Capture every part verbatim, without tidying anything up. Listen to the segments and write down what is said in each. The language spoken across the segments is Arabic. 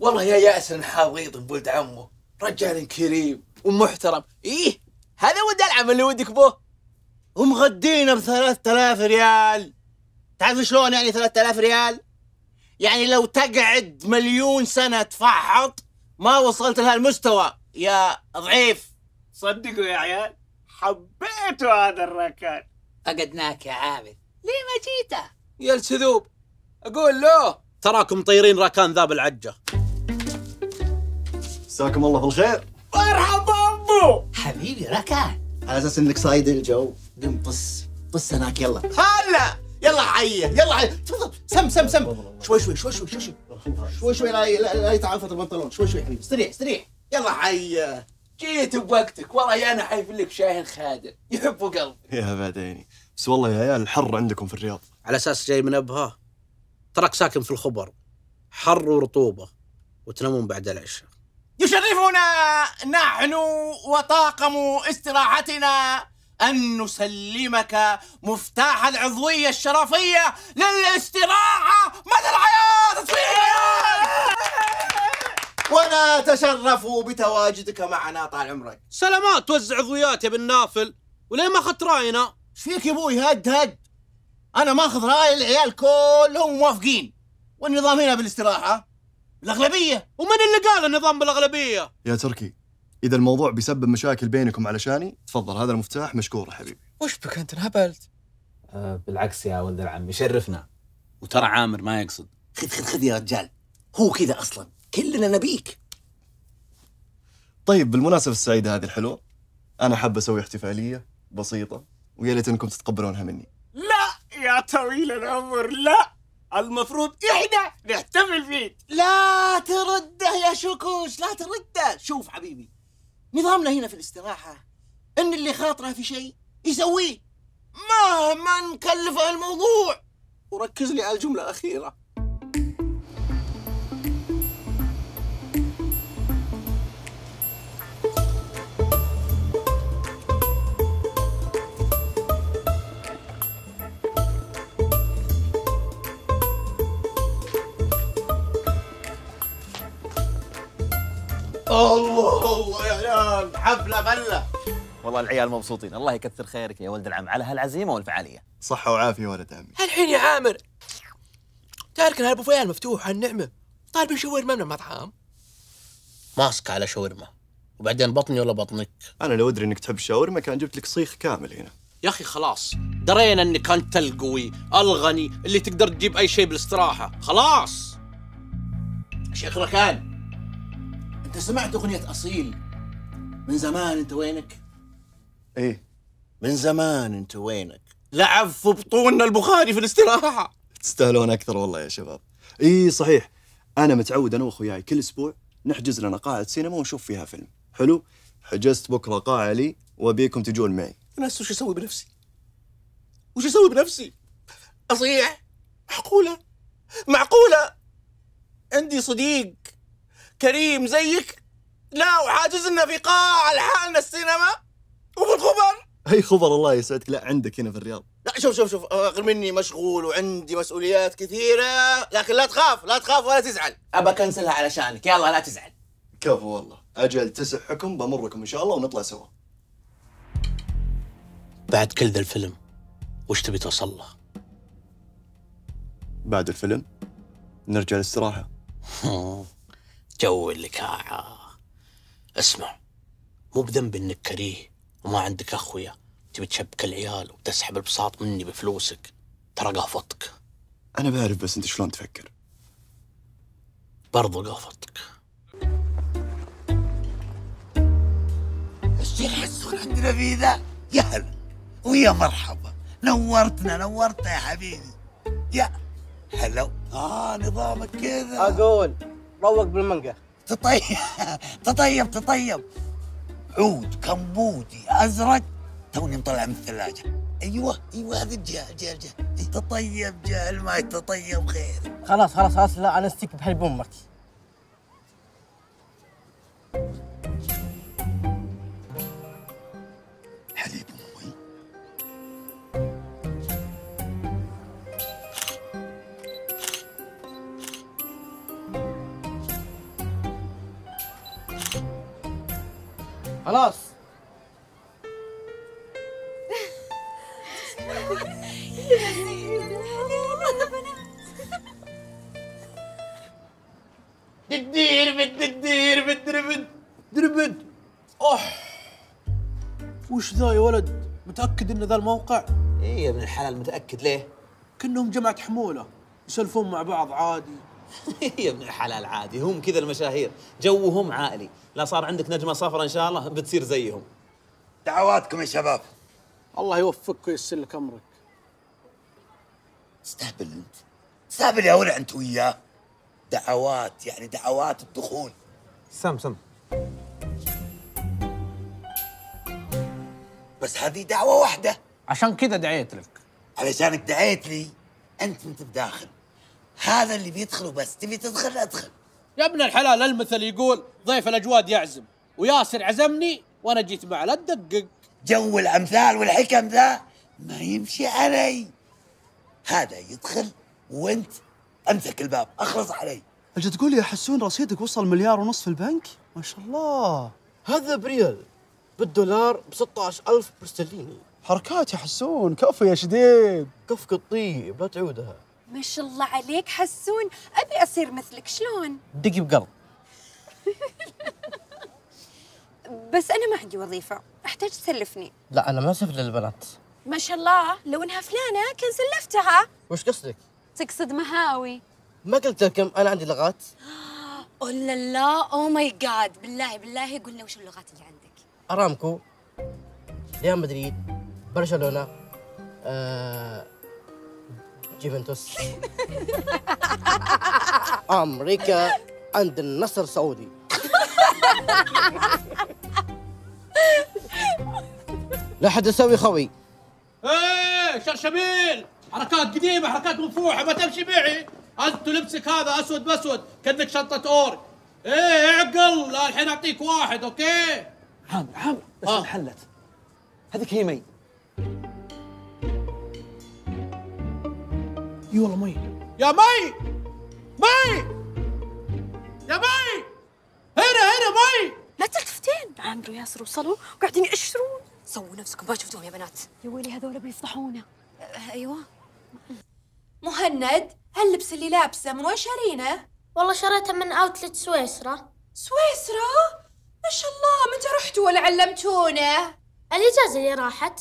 والله يا ياسر نحاضيط بولد عمه، رجال كريم ومحترم. إيه هذا ود العمل اللي ودك به؟ ومغدينا بثلاثة آلاف ريال. تعرف شلون يعني ثلاثة آلاف ريال؟ يعني لو تقعد مليون سنة تفحط ما وصلت لهالمستوى يا ضعيف. صدقوا يا عيال حبيتوا هذا الركان. أقدناك يا عابد، ليه ما جيته؟ يا الكذوب، أقول له تراكم طيرين راكان ذا بالعجة. مساكم الله بالخير. مرحبا أبو حبيبي راكان. على أساس إنك صايد الجو قم طس طس هناك. يلا هلا يلا حيه يلا حيه. تفضل سم سم سم شوي شوي شوي شوي شوي شوي شوي لا يتعافط البنطلون. شوي شوي حبيبي استريح استريح. يلا حيه جيت بوقتك. والله يا أنا حيف لك شاهن خادر يحب قلبك. يا بعديني بس والله يا عيال الحر عندكم في الرياض. على أساس جاي من أبها ترك ساكن في الخبر، حر ورطوبة وتنامون بعد العشاء. يشرفنا نحن وطاقم استراحتنا أن نسلمك مفتاح العضوية الشرفية للاستراحة مدى الحياة. ونتشرف بتواجدك معنا طال عمرك. سلامات. توزع عضويات يا بالنافل وليه ما أخذت راينا؟ ايش فيك يا ابوي؟ هد هد. أنا ماخذ رأي العيال كلهم موافقين والنظام هنا بالاستراحة الأغلبية. ومن اللي قال النظام بالأغلبية؟ يا تركي إذا الموضوع بيسبب مشاكل بينكم علشاني تفضل هذا المفتاح مشكور حبيبي. وش بك أنت انهبلت؟ أه بالعكس يا ولد العم يشرفنا. وترى عامر ما يقصد. خذ خذ خذ يا رجال، هو كذا أصلا كلنا نبيك. طيب بالمناسبة السعيدة هذه الحلوة أنا حاب أسوي احتفالية بسيطة ويا ليت إنكم تتقبلونها مني. لا يا طويل العمر لا، المفروض إحنا نحتفل فيك. لا ترده يا شوكوش لا ترده. شوف حبيبي نظامنا هنا في الاستراحة إن اللي خاطره في شيء يسويه مهما نكلفه الموضوع. وركز لي على الجملة الأخيرة. الله الله يا عيال حفله بله. والله العيال مبسوطين. الله يكثر خيرك يا ولد العم على هالعزيمه والفعاليه. صحه وعافيه ولد عمي. هالحين يا عامر تاركن هالبوفيه المفتوح هالنعمه طالبين شاورما من المطعم. ماسك على شاورما وبعدين بطني ولا بطنك. انا لو ادري انك تحب الشاورما كان جبت لك صيخ كامل هنا. يا اخي خلاص درينا انك انت القوي الغني اللي تقدر تجيب اي شيء بالاستراحه خلاص. شيخ ركان انت سمعت اغنية اصيل من زمان انت وينك؟ ايه من زمان انت وينك؟ لعب في بطوننا البخاري في الاستراحة. تستاهلون اكثر والله يا شباب. ايه صحيح انا متعود انا واخوياي كل اسبوع نحجز لنا قاعة سينما ونشوف فيها فيلم حلو. حجزت بكره قاعة لي وابيكم تجون معي. انا هسه وش اسوي بنفسي؟ وش اسوي بنفسي؟ اصيع؟ معقولة؟ معقولة؟ عندي صديق كريم زيك لا وحاجز لنا في قاعة لحالنا السينما وفي الخبر. اي خبر الله يسعدك. لا عندك هنا في الرياض. لا شوف شوف شوف غير مني مشغول وعندي مسؤوليات كثيرة لكن لا تخاف لا تخاف ولا تزعل. ابى اكنسلها علشانك. يلا لا تزعل. كفو والله اجل تسعكم بمركم ان شاء الله ونطلع سوا. بعد كل ذا الفيلم وش تبي توصل له؟ بعد الفيلم نرجع للاستراحة. جو الكاعة. اسمع مو بذنب انك كريه وما عندك اخويا تبي تشبك العيال وتسحب البساط مني بفلوسك. ترى قافطك. انا بعرف بس انت شلون تفكر. برضو قافطك. ايش يحسون عندنا في ذا؟ يا هلا ويا مرحبا. نورتنا نورتنا يا حبيبي. يا هلا. اه نظامك كذا. اقول روق بالمانجا. تطيب تطيب تطيب. عود كمبودي ازرق توني مطلع من الثلاجه. ايوه ايوه هذا الجهه الجهه الجهه. تطيب جهه الماي تطيب خير. خلاص خلاص خلاص لا انا استك بحلب امك. حليب امي. خلاص. دير بد دير بد دربد دربد. اوه وش ذا يا ولد؟ متأكد ان ذا الموقع؟ ايه يا ابن الحلال متأكد. ليه؟ كأنهم جمعة حمولة يسلفون مع بعض عادي. يا ابن الحلال عادي، هم كذا المشاهير جوهم عائلي، لا صار عندك نجمة صفرة ان شاء الله بتصير زيهم. دعواتكم يا شباب. الله يوفقك وييسر لك امرك. تستهبل انت، تستهبل يا ولع انت وياه. دعوات يعني دعوات الدخول. سم سم بس هذه دعوة واحدة. عشان كذا دعيت لك. علشانك دعيت لي انت انت بداخل. هذا اللي بيدخله بس، تبي تدخل ادخل. يا ابن الحلال المثل يقول ضيف الاجواد يعزم، وياسر عزمني وانا جيت معه. لا تدقق جو الامثال والحكم ذا ما يمشي علي. هذا يدخل وانت امسك الباب، اخلص علي. اجل تقول لي حسون رصيدك وصل مليار ونص في البنك؟ ما شاء الله. هذا بريال، بالدولار ب ستة عشر ألف برستليني. حركات يا حسون، كفو يا شديد. كفك الطيب لا تعودها. ما شاء الله عليك حسون، ابي اصير مثلك. شلون؟ دقي بقلب. بس انا ما عندي وظيفه، احتاج تسلفني. لا انا ما اسلف للبنات. ما شاء الله، لو انها فلانه كان سلفتها. وش قصدك؟ تقصد مهاوي. ما قلت لكم انا عندي لغات. اوه لا لا، اوه ماي جاد، بالله بالله قول لنا وش اللغات اللي عندك. ارامكو، ريال مدريد، برشلونه، آه جيفنتوس، امريكا، عند النصر سعودي. لا حد يسوي خوي. ايه شرشبيل، حركات قديمه، حركات مفوحه، ما تمشي معي. انت لبسك هذا اسود باسود كانك شنطه اور. ايه اعقل، لا الحين اعطيك واحد. اوكي عم عم بس انحلت. هذيك هي مي. اي والله مي. يا مي مي يا مي، هنا هنا مي. لا تلتفتين، عمرو وياسر وصلوا وقاعدين يأشرون. سووا نفسكم ما شفتوهم يا بنات. يا ويلي هذول بيفضحونا. أه ايوه. مهند، هاللبس اللي لابسه من وين شارينه؟ والله شريته من اوتلت سويسرا. سويسرا؟ ما شاء الله، متى رحتوا ولا علمتونا؟ الاجازه اللي راحت.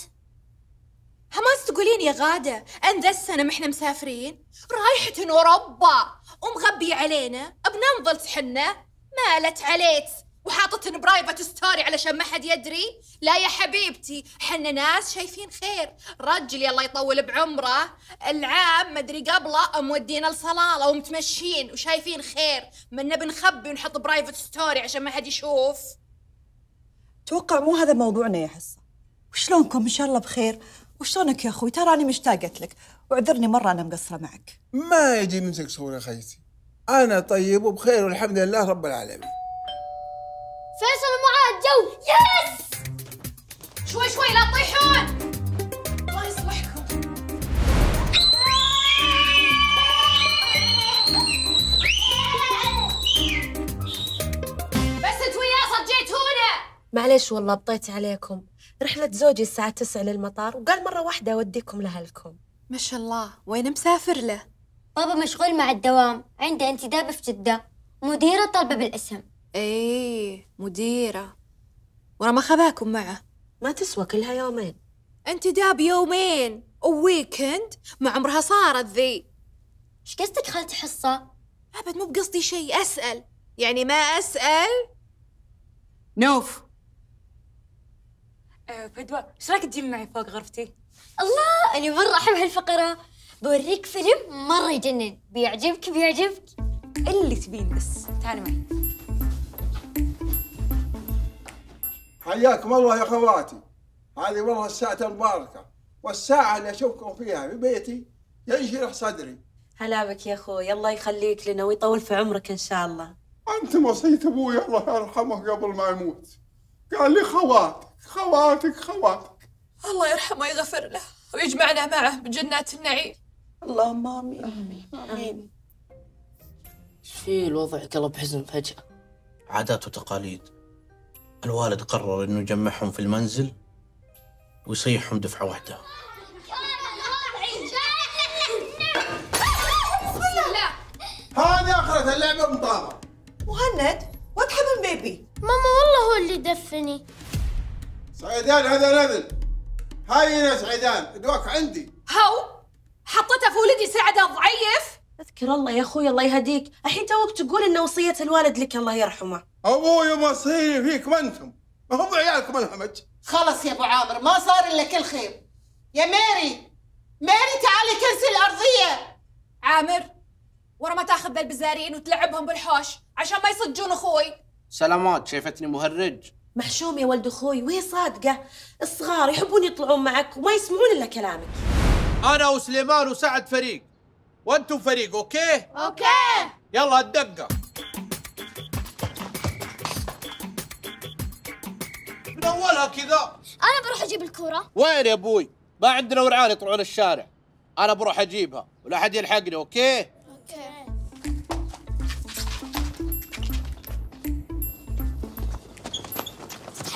هماس تقولين يا غاده ان ذا السنه ما احنا مسافرين؟ رايحه وربا ومغبيه علينا، بننظلت حنا، مالت عليت وحاطتن برايفت ستوري علشان ما حد يدري. لا يا حبيبتي، حنا ناس شايفين خير. رجلي الله يطول بعمره العام مدري قبله مودينا لصلاله ومتمشين وشايفين خير، منا بنخبي ونحط برايفت ستوري عشان ما حد يشوف. توقع مو هذا موضوعنا يا حصه. وشلونكم؟ ان شاء الله بخير. وشلونك يا اخوي؟ ترى اني مشتاقه لك، واعذرني مره انا مقصره معك. ما يجي منك صوره يا خيتي، انا طيب وبخير والحمد لله رب العالمين. فيصل ومعاذ جو. يس شوي شوي لا تطيحون. الله يصلحكم. بس انت وياسر جيت هنا. معليش والله بطيت عليكم. رحلة زوجي الساعة تسعة للمطار وقال مرة واحدة أوديكم لأهلكم. ما شاء الله، وين مسافر له؟ بابا مشغول مع الدوام، عنده انتداب في جدة، مديرة طالبة بالاسم. ايه مديرة، ورا ما خباكم معه. ما تسوى كلها يومين انتداب، يومين وويكند، ما عمرها صارت ذي. ايش قصدك خالتي حصة؟ أبد مو بقصدي شيء، أسأل يعني ما أسأل. نوف فدوى، ايش رايك تجي معي فوق غرفتي؟ الله أنا مرة أحب هالفقرة. بوريك فيلم مرة يجنن، بيعجبك بيعجبك اللي تبين، بس تعالي معي. حياكم الله يا خواتي، هذه والله الساعة المباركة، والساعة اللي أشوفكم فيها ببيتي ينشرح صدري. هلا بك يا أخوي، الله يخليك لنا ويطول في عمرك إن شاء الله. أنت وصيت أبوي الله يرحمه قبل ما يموت، قال لي خواتك خواتك خواتك. الله يرحمه ويغفر له ويجمعنا معه بجنات النعيم. اللهم آمين آمين آمين. إيش في الوضع قلب حزن فجأة؟ عادات وتقاليد الوالد قرر انه يجمعهم في المنزل ويصيحهم دفعه واحده. هذه اخرة اللعبه مطاره. مهند وات هابن بيبي؟ ماما والله هو اللي دفني. سعيدان هذا نذل. هاي سعيدان ادواك عندي. هو حطيتها في ولدي سعده ضعيف. اذكر الله يا اخوي الله يهديك، الحين توك تقول ان وصيه الوالد لك الله يرحمه. ابوي وصيه فيكم انتم، ما هم عيالكم الهمج. خلص يا ابو عامر ما صار الا كل خير. يا ميري ميري تعالي كرسي الارضيه. عامر ورا ما تاخذ بالبزارين وتلعبهم بالحوش عشان ما يصجون اخوي. سلامات شايفتني مهرج؟ محشوم يا ولد اخوي وهي صادقه، الصغار يحبون يطلعون معك وما يسمعون الا كلامك. انا وسليمان وسعد فريق وانتم فريق، اوكي؟ اوكي. يلا الدقه. من اولها كذا. انا بروح اجيب الكوره. وين يا ابوي؟ ما عندنا ورعان يطلعون الشارع. انا بروح اجيبها ولا احد يلحقني، اوكي؟ اوكي.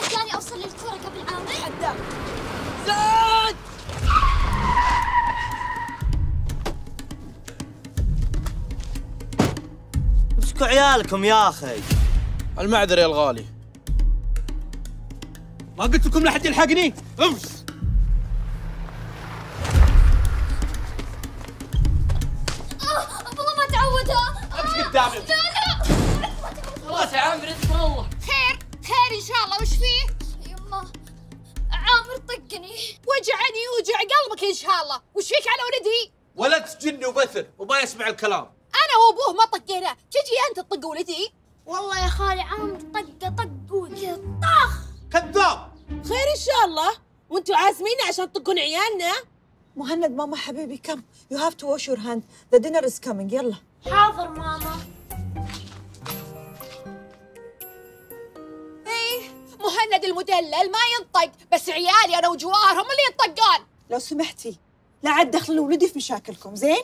حقاني اوصل للكوره قبل عامر. حدا. زاد. امسكوا عيالكم يا اخي. المعذره يا الغالي. ما قلت لكم لا حد يلحقني؟ امس. اه والله ما تعودها. امسك قدامي. لا لا. خلاص يا عامر اتقن الله. خير خير ان شاء الله. وش فيه؟ يمه عامر طقني. وجعني وجع قلبك ان شاء الله. وش فيك على ولدي؟ ولد جني وبثر وما يسمع الكلام. انا وابوه ما طقيناه، تجي انت تطق ولدي؟ والله يا خالي عامر طقه طقوه كذا طخ. كذاب. خير ان شاء الله، وانتم عازمين عشان تطقون عيالنا. مهند ماما حبيبي كم يو هاف تو واش يور هاند ذا دينر از كامينج. يلا. حاضر ماما. ايه مهند المدلل ما ينطق، بس عيالي انا وجوارهم اللي ينطقون. لو سمحتي لا عاد دخلوا ولدي في مشاكلكم زين؟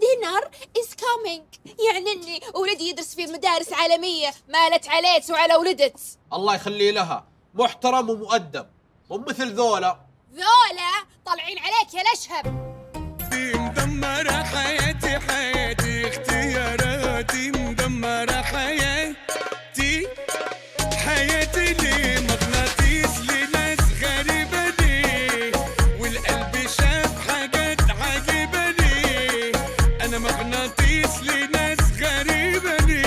دينر از كامينج يعني اني ولدي يدرس في مدارس عالميه، مالت عليت وعلى ولدت. الله يخلي لها، محترم ومؤدب مو مثل ذولا. ذولا طالعين عليك يا الاشهب. مدمره حياتي حياتي اختياراتي مدمره حياتي حياتي لي مغناطيس لناس غريبه لي والقلب شاف حاجات عجيبه أنا مغناطيس لناس غريبة لي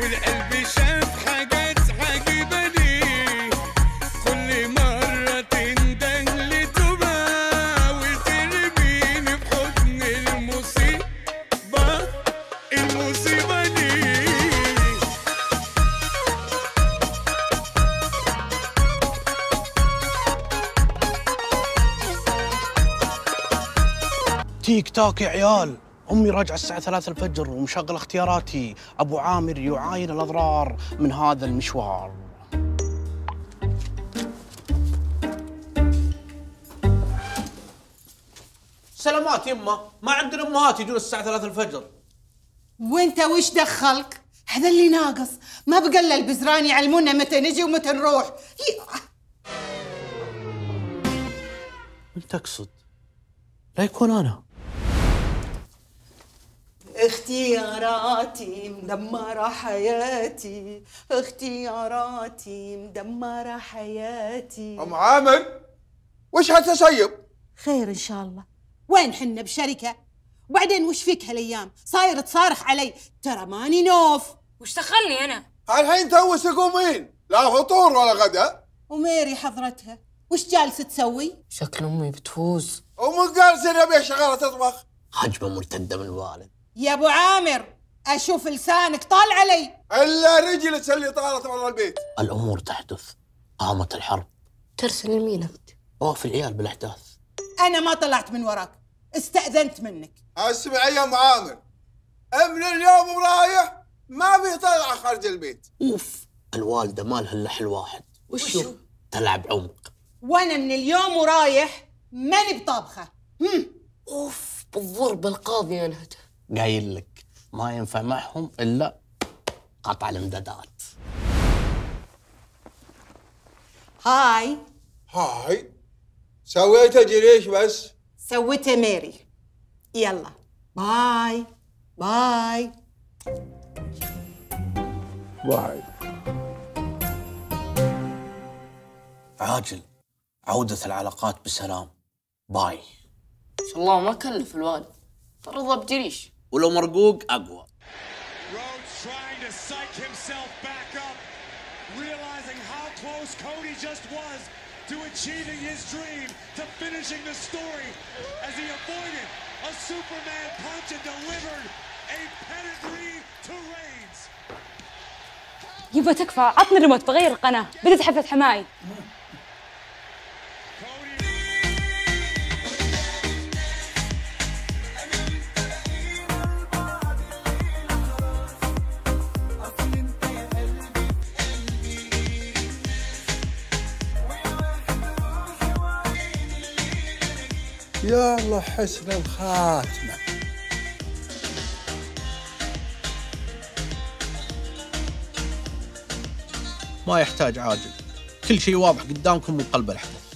والقلب شاف حاجات عجيبة لي كل مرة تندهلت وبحاول ترميني بحضن المصيبة المصيبة لي. تيك تاك يا عيال. أمي راجعة الساعة ثلاثة الفجر ومشغل اختياراتي. أبو عامر يعاين الأضرار من هذا المشوار. سلامات يمه، ما عندنا أمهات يجون الساعة ثلاثة الفجر. وأنت وش دخلك؟ هذا اللي ناقص، ما بقى البزران يعلمونا متى نجي ومتى نروح. من تقصد؟ لا يكون أنا. اختياراتي مدمرة حياتي اختياراتي مدمرة حياتي. أم عامر وش هالتسيب؟ خير إن شاء الله. وين حنا بشركة؟ وبعدين وش فيك هالأيام؟ صاير تصارخ علي، ترى ماني نوف. وش دخلني أنا؟ الحين توس تقومين، لا فطور ولا غدا. وميري حضرتها وش جالسة تسوي؟ شكل أمي بتفوز. أمك جالسة نبي شغالة تطبخ. هجمة مرتدة من الوالد. يا ابو عامر اشوف لسانك طال علي الا رجلك اللي طالت برا البيت. الامور تحدث، قامت الحرب. ترسل لمين انت؟ وافي العيال بالاحداث. انا ما طلعت من وراك، استاذنت منك. اسمعي يا ام عامر، من اليوم ورايح ما في طلعه خارج البيت. اوف الوالده ما لها الا حل واحد. وشو؟ تلعب عمق. وانا من اليوم ورايح ماني بطابخه. اوف بالضربه القاضيه انهته. قايل لك ما ينفع معهم الا قطع الامدادات. هاي هاي سويتها جريش بس سويتها ميري. يلا باي باي باي. عاجل عودة العلاقات بسلام. باي. ان شاء الله ما كلف الوالد فرضه بجريش ولو مرقوق اقوى. يبا تكفى عطني الريموت بغير القناة. بدت حفلة حماي. يا الله حسن الخاتمة. ما يحتاج عاجل، كل شيء واضح قدامكم من قلب الحدث.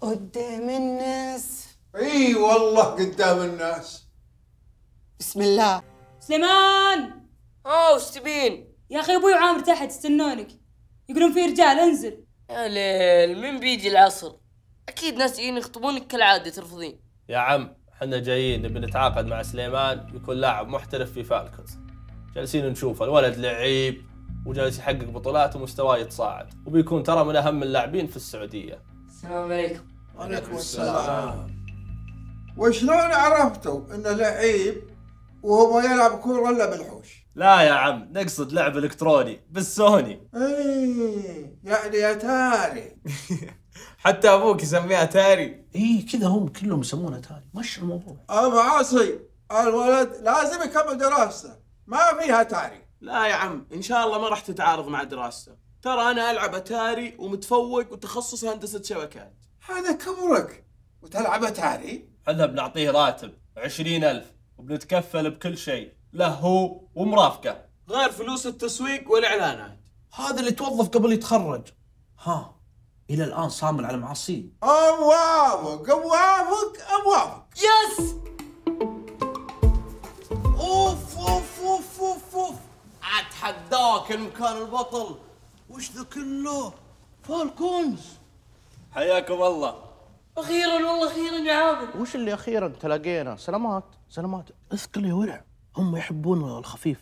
قدام الناس. اي والله قدام الناس. بسم الله. سليمان. اوه وش تبين؟ يا اخي ابوي وعامر تحت يستنونك. يقولون في رجال انزل. يا ليل من بيجي العصر؟ اكيد ناس جايين يخطبونك كالعاده ترفضين. يا عم احنا جايين نبي نتعاقد مع سليمان يكون لاعب محترف في فالكونز. جالسين نشوفه الولد لعيب وجالس يحقق بطولات ومستواه يتصاعد وبيكون ترى من اهم اللاعبين في السعوديه. السلام عليكم. وعليكم السلام. وشلون عرفتوا انه لعيب وهو ما يلعب كوره الا بالحوش؟ لا يا عم نقصد لعب الكتروني بالسوني. ايه يعني اتاري. حتى ابوك يسميه اتاري. ايه كذا هم كلهم يسمونه اتاري. مش الموضوع ابو عاصي. الولد لازم يكمل دراسته ما فيها اتاري. لا يا عم ان شاء الله ما راح تتعارض مع دراسته. ترى انا العب اتاري ومتفوق وتخصص هندسه شبكات. هذا كبرك وتلعب اتاري؟ احنا بنعطيه راتب عشرين ألف وبنتكفل بكل شيء له هو ومرافقه غير فلوس التسويق والاعلانات. هذا اللي توظف قبل يتخرج. ها الى الان صامل على معاصيه. اوافق اوافق اوافق. يس. اوف اوف اوف اوف اوف. اتحداك المكان البطل. وش ذا كله؟ فالكونز. حياكم الله. اخيرا والله اخيرا يا عابد. وش اللي اخيرا؟ تلاقينا. سلامات سلامات. اثقل يا ولع هم يحبون الخفيف.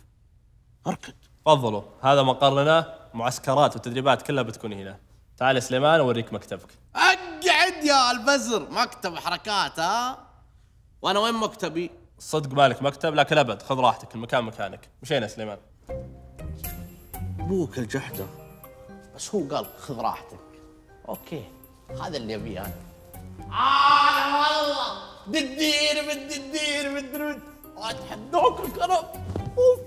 اركد. تفضلوا هذا مقرنا. معسكرات والتدريبات كلها بتكون هنا. تعال سليمان اوريك مكتبك. اقعد يا البزر. مكتب حركات ها؟ وانا وين مكتبي؟ صدق مالك مكتب؟ لكن ابد خذ راحتك المكان مكانك. مشينا سليمان. ابوك الجحده. بس هو قال خذ راحتك. اوكي هذا اللي ابيه انا. آه والله بالدير بالدير بالدير. اتحداك الكرم. اوف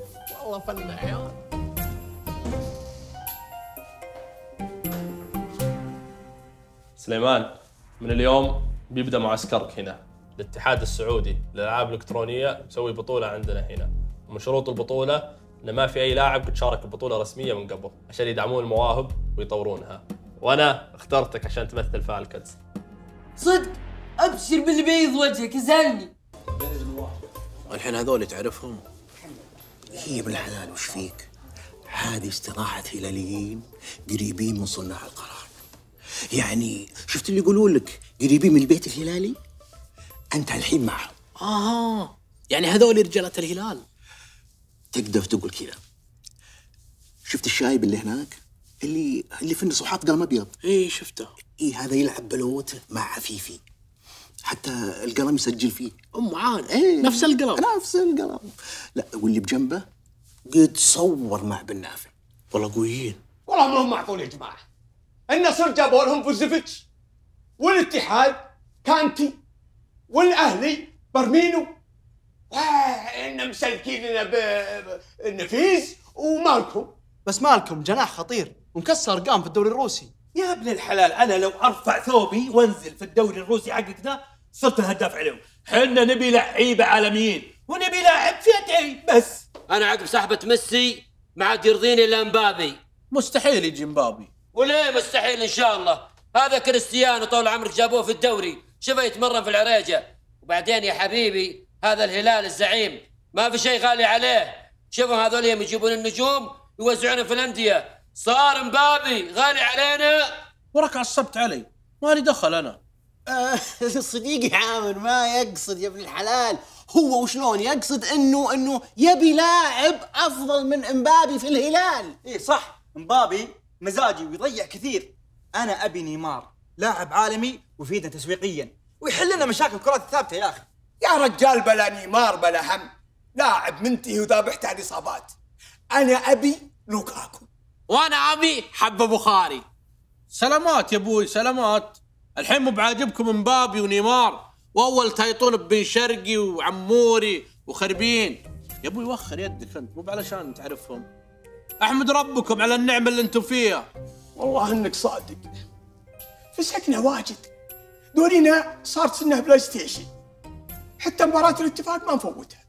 والله فن عيال. سليمان من اليوم بيبدا معسكرك هنا. الاتحاد السعودي للالعاب الالكترونيه مسوي بطوله عندنا هنا، ومن شروط البطوله انه ما في اي لاعب قد شارك ببطوله رسميه من قبل عشان يدعمون المواهب ويطورونها، وانا اخترتك عشان تمثل فالكونز. صدق؟ ابشر باللي بيض وجهك يزعلني. الحين هذول تعرفهم؟ هي بالحلال وش فيك؟ هذه استراحة هلاليين قريبين من صناع القرار. يعني شفت اللي يقولون لك قريبين من البيت الهلالي؟ أنت الحين معهم. آه يعني هذول رجالة الهلال. تقدر تقول كذا. شفت الشايب اللي هناك؟ اللي اللي في النصوحات قلم أبيض. إيه شفته. إيه هذا يلعب بلوته مع عفيفي. حتى القلم يسجل فيه. ام عاد ايه نفس القلم نفس القلم. لا واللي بجنبه قد صور مع بنافل. والله قويين. والله ما هم معقول يا جماعه. النصر جابوا لهم فوزيفيتش والاتحاد كانتي والاهلي برمينو. واحنا مسلكين لنا بالنفيز ومالكم. بس مالكم جناح خطير ومكسر ارقام في الدوري الروسي. يا ابن الحلال انا لو ارفع ثوبي وانزل في الدوري الروسي حقك ذا صرت الهداف عليهم. حنا نبي لعيبه عالميين ونبي لاعب فتعي بس. انا عقب صاحبه ميسي ما عاد يرضيني الا مبابي. مستحيل يجي مبابي. وليه مستحيل؟ ان شاء الله هذا كريستيانو طول عمرك جابوه في الدوري، شوفه يتمرن في العريجه. وبعدين يا حبيبي هذا الهلال الزعيم ما في شيء غالي عليه، شوفوا هذول يوم يجيبون النجوم يوزعونه في الانديه. صار مبابي غالي علينا ورك عصبت علي، مالي دخل انا. صديقي عامر ما يقصد يا ابن الحلال، هو وشلون يقصد انه انه يبي لاعب افضل من امبابي في الهلال. اي صح، امبابي مزاجي ويضيع كثير، انا ابي نيمار لاعب عالمي ويفيدنا تسويقيا ويحل لنا مشاكل الكرات الثابته. يا اخي يا رجال بلا نيمار بلا هم، لاعب منتهي وذابحت عن اصابات. انا ابي لوكاكو. وانا ابي حبه بخاري. سلامات يا ابوي سلامات. الحين مو بعاجبكم مبابي ونيمار، واول تايطون ببن شرقي وعموري وخربين. يا ابوي وخر يدك انت، مو علشان تعرفهم. احمد ربكم على النعمه اللي انتم فيها. والله انك صادق. فسحتنا واجد. دورينا صارت سنه بلاي ستيشن. حتى مباراه الاتفاق ما نفوتها.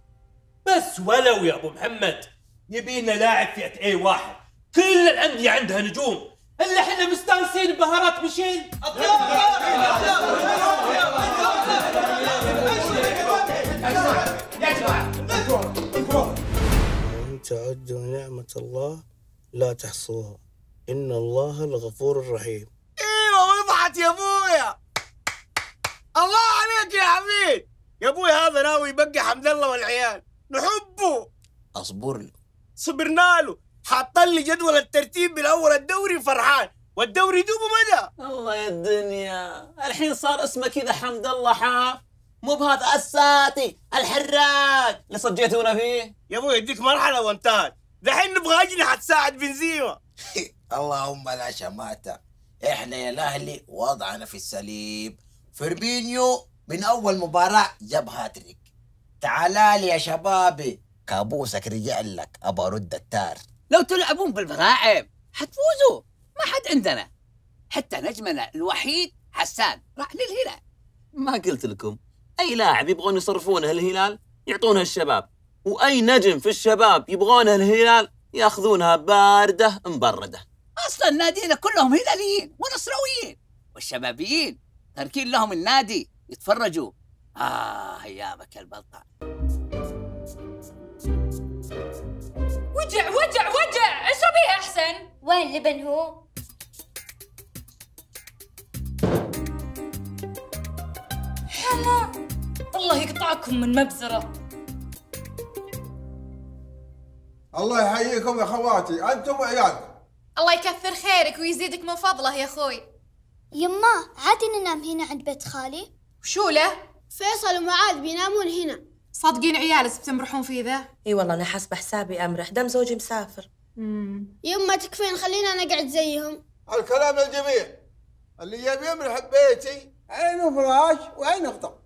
بس ولو يا ابو محمد يبينا لاعب فئه اي واحد، كل الانديه عندها نجوم. اللي احنا مستانسين بهارات مشيل. يا جماعه ان تعدوا نعمه الله لا تحصوها ان الله الغفور الرحيم. ايوه وضحت يا ابويا، الله عليك يا حميد. يا ابوي هذا ناوي يبقى حمد الله والعيال، نحبه اصبر له صبرنا له، حاط لي جدول الترتيب بالاول الدوري فرحان والدوري دوبه مدى. الله يا الدنيا، الحين صار اسمه كذا حمد الله حاف، مو بهذا الساتي الحراق اللي صجيتونا فيه. يا ابوي يديك مرحله وانتهت، دحين نبغى اجنحه تساعد بنزيما. اللهم لا شماته، احنا يا الاهلي وضعنا في السليب. فيرمينيو من اول مباراه جاب هاتريك. تعال لي يا شبابي، كابوسك رجع لك، ابى ارد التار. لو تلعبون بالبراعم حتفوزوا، ما حد عندنا. حتى نجمنا الوحيد حسان راح للهلال. ما قلت لكم اي لاعب يبغون يصرفونه الهلال يعطونها الشباب، واي نجم في الشباب يبغونه الهلال ياخذونها بارده مبرده. اصلا نادينا كلهم هلاليين ونصراويين والشبابيين تركين لهم النادي يتفرجوا. اه ايامك البلطة. وجع وجع وجع، اشربيه احسن. وين لبن هو؟ حلا الله يقطعكم من مبزره. الله يحييكم يا خواتي انتم وعيالكم. الله يكثر خيرك ويزيدك من فضله يا اخوي. يما عادي ننام هنا عند بيت خالي؟ وشو له؟ فيصل ومعاذ بينامون هنا. صدقين عيال بتمرحون فيه ذا؟ اي والله انا حاسبه حسابي امرح، دام زوجي مسافر. امم يما تكفين خلينا نقعد زيهم. الكلام للجميع، اللي يبي يمرح ببيتي عينه فراش وعينه خطا.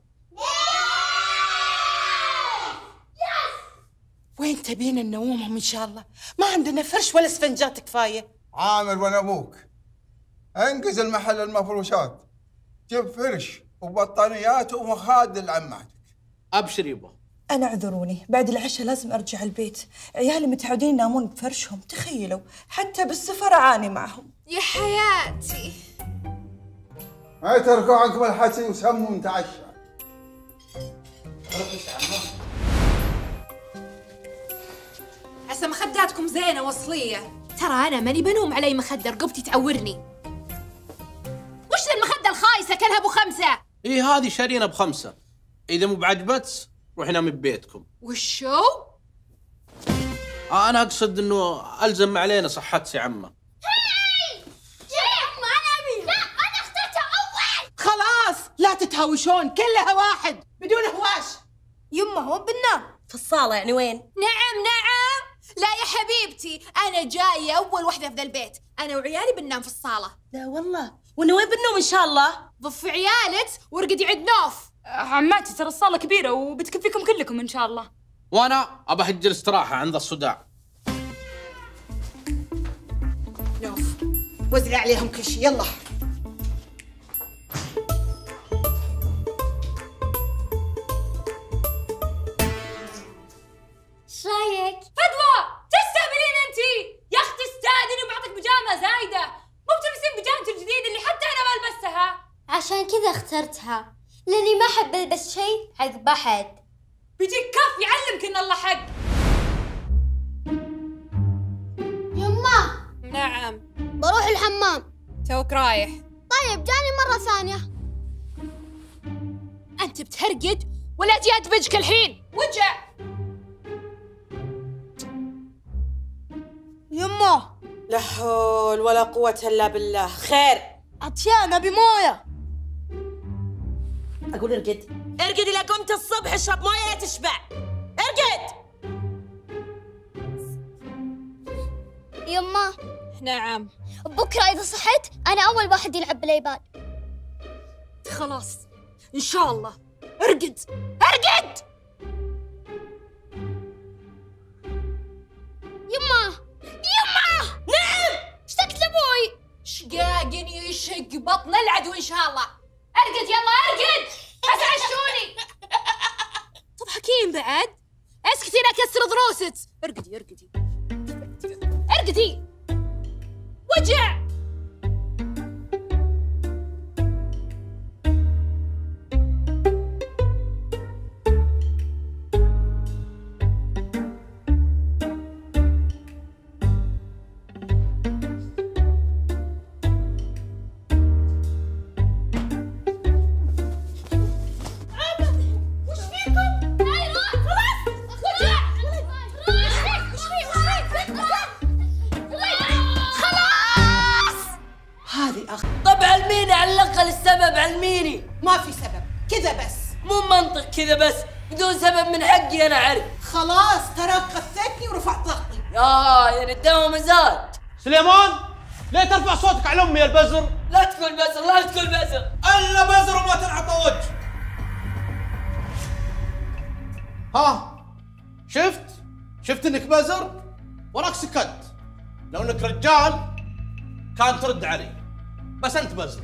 وين تبين ننومهم ان شاء الله؟ ما عندنا فرش ولا اسفنجات كفايه. عامر وانا ابوك انقذ المحل المفروشات، جيب فرش وبطانيات ومخاد لعماتك. ابشر يبا. أنا اعذروني، بعد العشاء لازم أرجع البيت، عيالي متعودين ينامون بفرشهم، تخيلوا، حتى بالسفر أعاني معهم. يا حياتي. ما تركوا عنكم الحكي وسموا نتعشى. عسى مخداتكم زينة وصلية، ترى أنا ماني بنوم علي مخدة رقبتي تعورني. وش ذا المخدة الخايسة كلها بخمسة؟ إي هذه شارينا بخمسة، إذا مو بعجبت روحي نامي ببيتكم. وشو؟ أنا أقصد إنه ألزم علينا صحتي عمه. هاي! جايك ما أنا أبي. لا أنا اخترتها أول. خلاص لا تتهاوشون كلها واحد بدون هواش. يمه هو بالنار في الصالة يعني وين؟ نعم نعم. لا يا حبيبتي أنا جاية أول وحدة في ذا البيت، أنا وعيالي بننام في الصالة. لا والله وإنه وين بننوم إن شاء الله؟ ضفي عيالك وارقدي عند نوف. عماتي ترى الصالة كبيرة وبتكفيكم كلكم إن شاء الله. وأنا أبى أهجر استراحة عند الصداع. نوف وزرع عليهم كل شيء يلا. إيش رايك؟ اخترتها لاني ما احب البس شيء عقب احد. بيجيك كف يعلمك ان الله حق. يمه. نعم. بروح الحمام. توك رايح؟ طيب جاني مرة ثانية. انت بتهرقد ولا اجي ادبجك الحين؟ وجع. يمه. لا حول ولا قوة الا بالله، خير. عطشان ابي مويه. اقول ارقد. ارقد اذا قمت الصبح اشرب مويه لا تشبع. ارقد. يمه. نعم. بكره اذا صحت انا اول واحد يلعب بالايباد. خلاص ان شاء الله. ارقد ارقد. يمه. شقاقن يشق بطن العدو ان شاء الله. ارقد يلا ارقد بس عشوني. طب حكيم بعد اسكتي لا اكسر ضروست. ارقدي ارقدي ارقدي. وجع. كذا بس بدون سبب من حقي انا اعرف. خلاص ترى قثتني ورفعت ضغطي. اه يعني الدواء مزاج. سليمان ليه ترفع صوتك على امي يا البزر؟ لا تقول بزر لا تقول بزر. الا بزر وما تنعطى وجه. ها شفت؟ شفت انك بزر؟ وراك سكت. لو انك رجال كان ترد علي بس انت بزر.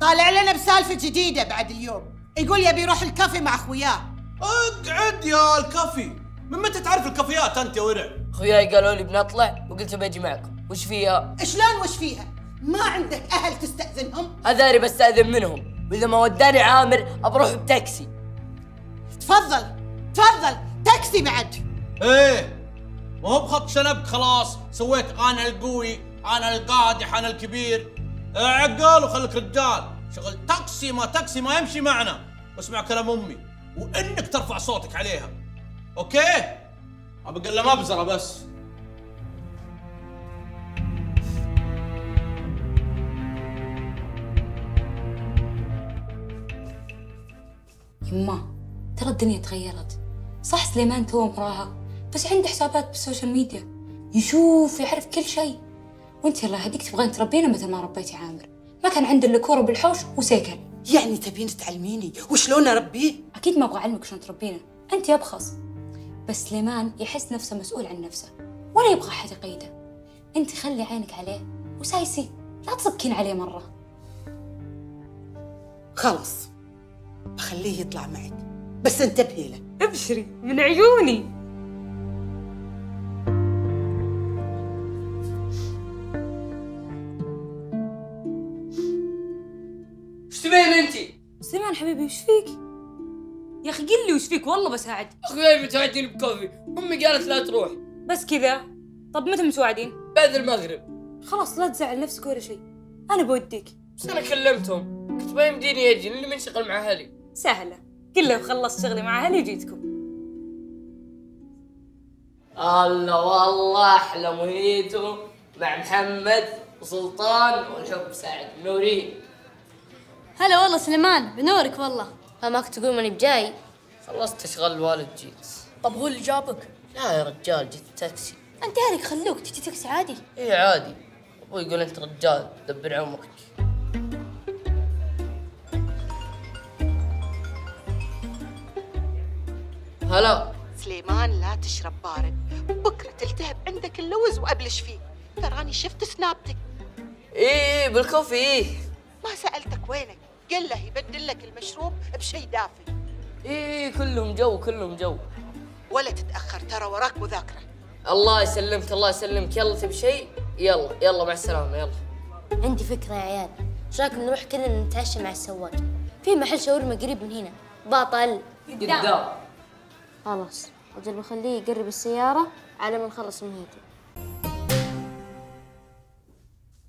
طالع لنا بسالفه جديده بعد اليوم. يقول يبي يروح الكافي مع اخوياه. اقعد يا الكافي. من متى تعرف الكافيات انت يا ورع؟ اخوياي قالوا لي بنطلع وقلت باجي معكم. وش فيها؟ شلون وش فيها؟ ما عندك اهل تستاذنهم؟ اذاري بستاذن منهم، واذا ما وداني عامر بروح بتاكسي. تفضل تفضل تاكسي بعد. ايه ما هو بخط شنبك. خلاص سويت انا القوي انا القادح انا الكبير. عقل وخليك رجال. شغل تاكسي ما تاكسي ما يمشي معنا. واسمع كلام امي وانك ترفع صوتك عليها. اوكي؟ ابقى الا مبزره بس. يما ترى الدنيا تغيرت. صح سليمان تو مراها بس عنده حسابات بالسوشيال ميديا يشوف يعرف كل شيء. وانت الله يهديك تبغين تربينا مثل ما ربيتي عامر. ما كان عندي الا كوره بالحوش وسيكل. يعني تبين تعلميني وشلون اربيه؟ اكيد ما ابغى اعلمك شلون تربينه، انت ابخص. بس سليمان يحس نفسه مسؤول عن نفسه ولا يبغى احد يقيده. انت خلي عينك عليه وسايسي، لا تصبكين عليه مره. خلاص بخليه يطلع معك بس انتبهي له. ابشري من عيوني. سليمان حبيبي وش فيك؟ يا اخي قل لي وش فيك والله بساعد. اخوي بتوعديني بكوفي، امي قالت لا تروح. بس كذا؟ طب متى متوعدين؟ بعد المغرب. خلاص لا تزعل نفسك ولا شيء، انا بوديك. بس انا كلمتهم، كنت ما يمديني اجي لاني منشغل مع اهلي. سهله، كلهم خلصت شغلي مع اهلي وجيتكم. الله والله احلى مهيتو مع محمد وسلطان والحب سعد منورين. هلا والله سليمان بنورك والله. فماك تقول ماني بجاي؟ خلصت اشغال الوالد جيت. طب هو اللي جابك؟ لا يا رجال جيت تاكسي. انت اهلك خلوك تجي تاكسي عادي؟ ايه عادي. ابوي يقول انت رجال دبر عمرك. هلا سليمان لا تشرب بارد، بكره تلتهب عندك اللوز وابلش فيه. تراني شفت سنابتك. ايه بالكوفي. ايه ما سالتك وينك. قل له يبدل لك المشروب بشيء دافئ. ايه كلهم جو كلهم جو. ولا تتاخر ترى وراك مذاكره. الله يسلمك الله يسلمك. يلا تبي شيء؟ يلا يلا مع السلامه. يلا عندي فكره يا عيال، ايش رايكم نروح كلنا نتعشى مع السواق في محل شاورما قريب من هنا بطل قدام. خلاص اجل بخليه يقرب السيارة على ما نخلص من هيته.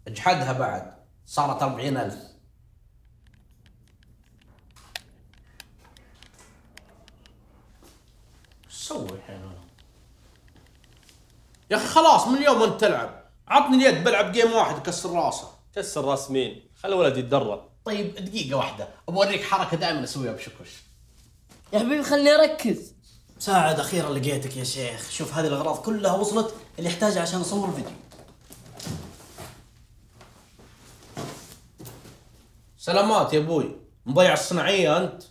اجحدها بعد صارت أربعين ألف. سوي الحين انا يا اخي خلاص من اليوم وانت تلعب عطني اليد بلعب جيم واحد كسر راسه. كسر راس مين؟ خلي ولدي يتدرب. طيب دقيقة واحدة أوريك حركة دائما أسويها بشكوش. يا حبيبي خليني أركز. ساعد أخيرا لقيتك يا شيخ، شوف هذه الأغراض كلها وصلت اللي أحتاجها عشان أصور الفيديو. سلامات يا أبوي، مضيع الصناعية أنت؟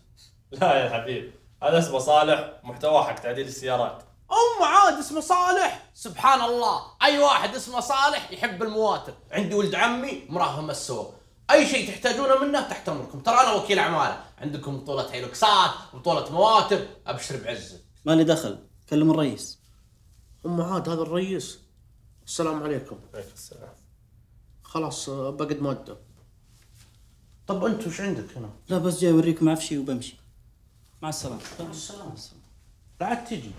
لا يا حبيبي، هذا اسمه صالح محتواه حق تعديل السيارات. أم عاد اسمه صالح؟ سبحان الله، أي واحد اسمه صالح يحب المواتر، عندي ولد عمي مراهم السوق. اي شيء تحتاجونه منه تحت امركم، ترى انا وكيل اعماله، عندكم بطولة هيلوكسات وبطولة مواتر، ابشر بعزه. مالي دخل، كلم الرئيس. ام عاد هذا الرئيس. السلام عليكم. عليكم السلام. خلاص بقد ما ادى. طب انت وش عندك هنا؟ لا بس جاي اوريك معفشي وبمشي. مع السلامة. مع السلامة. بعد تجي.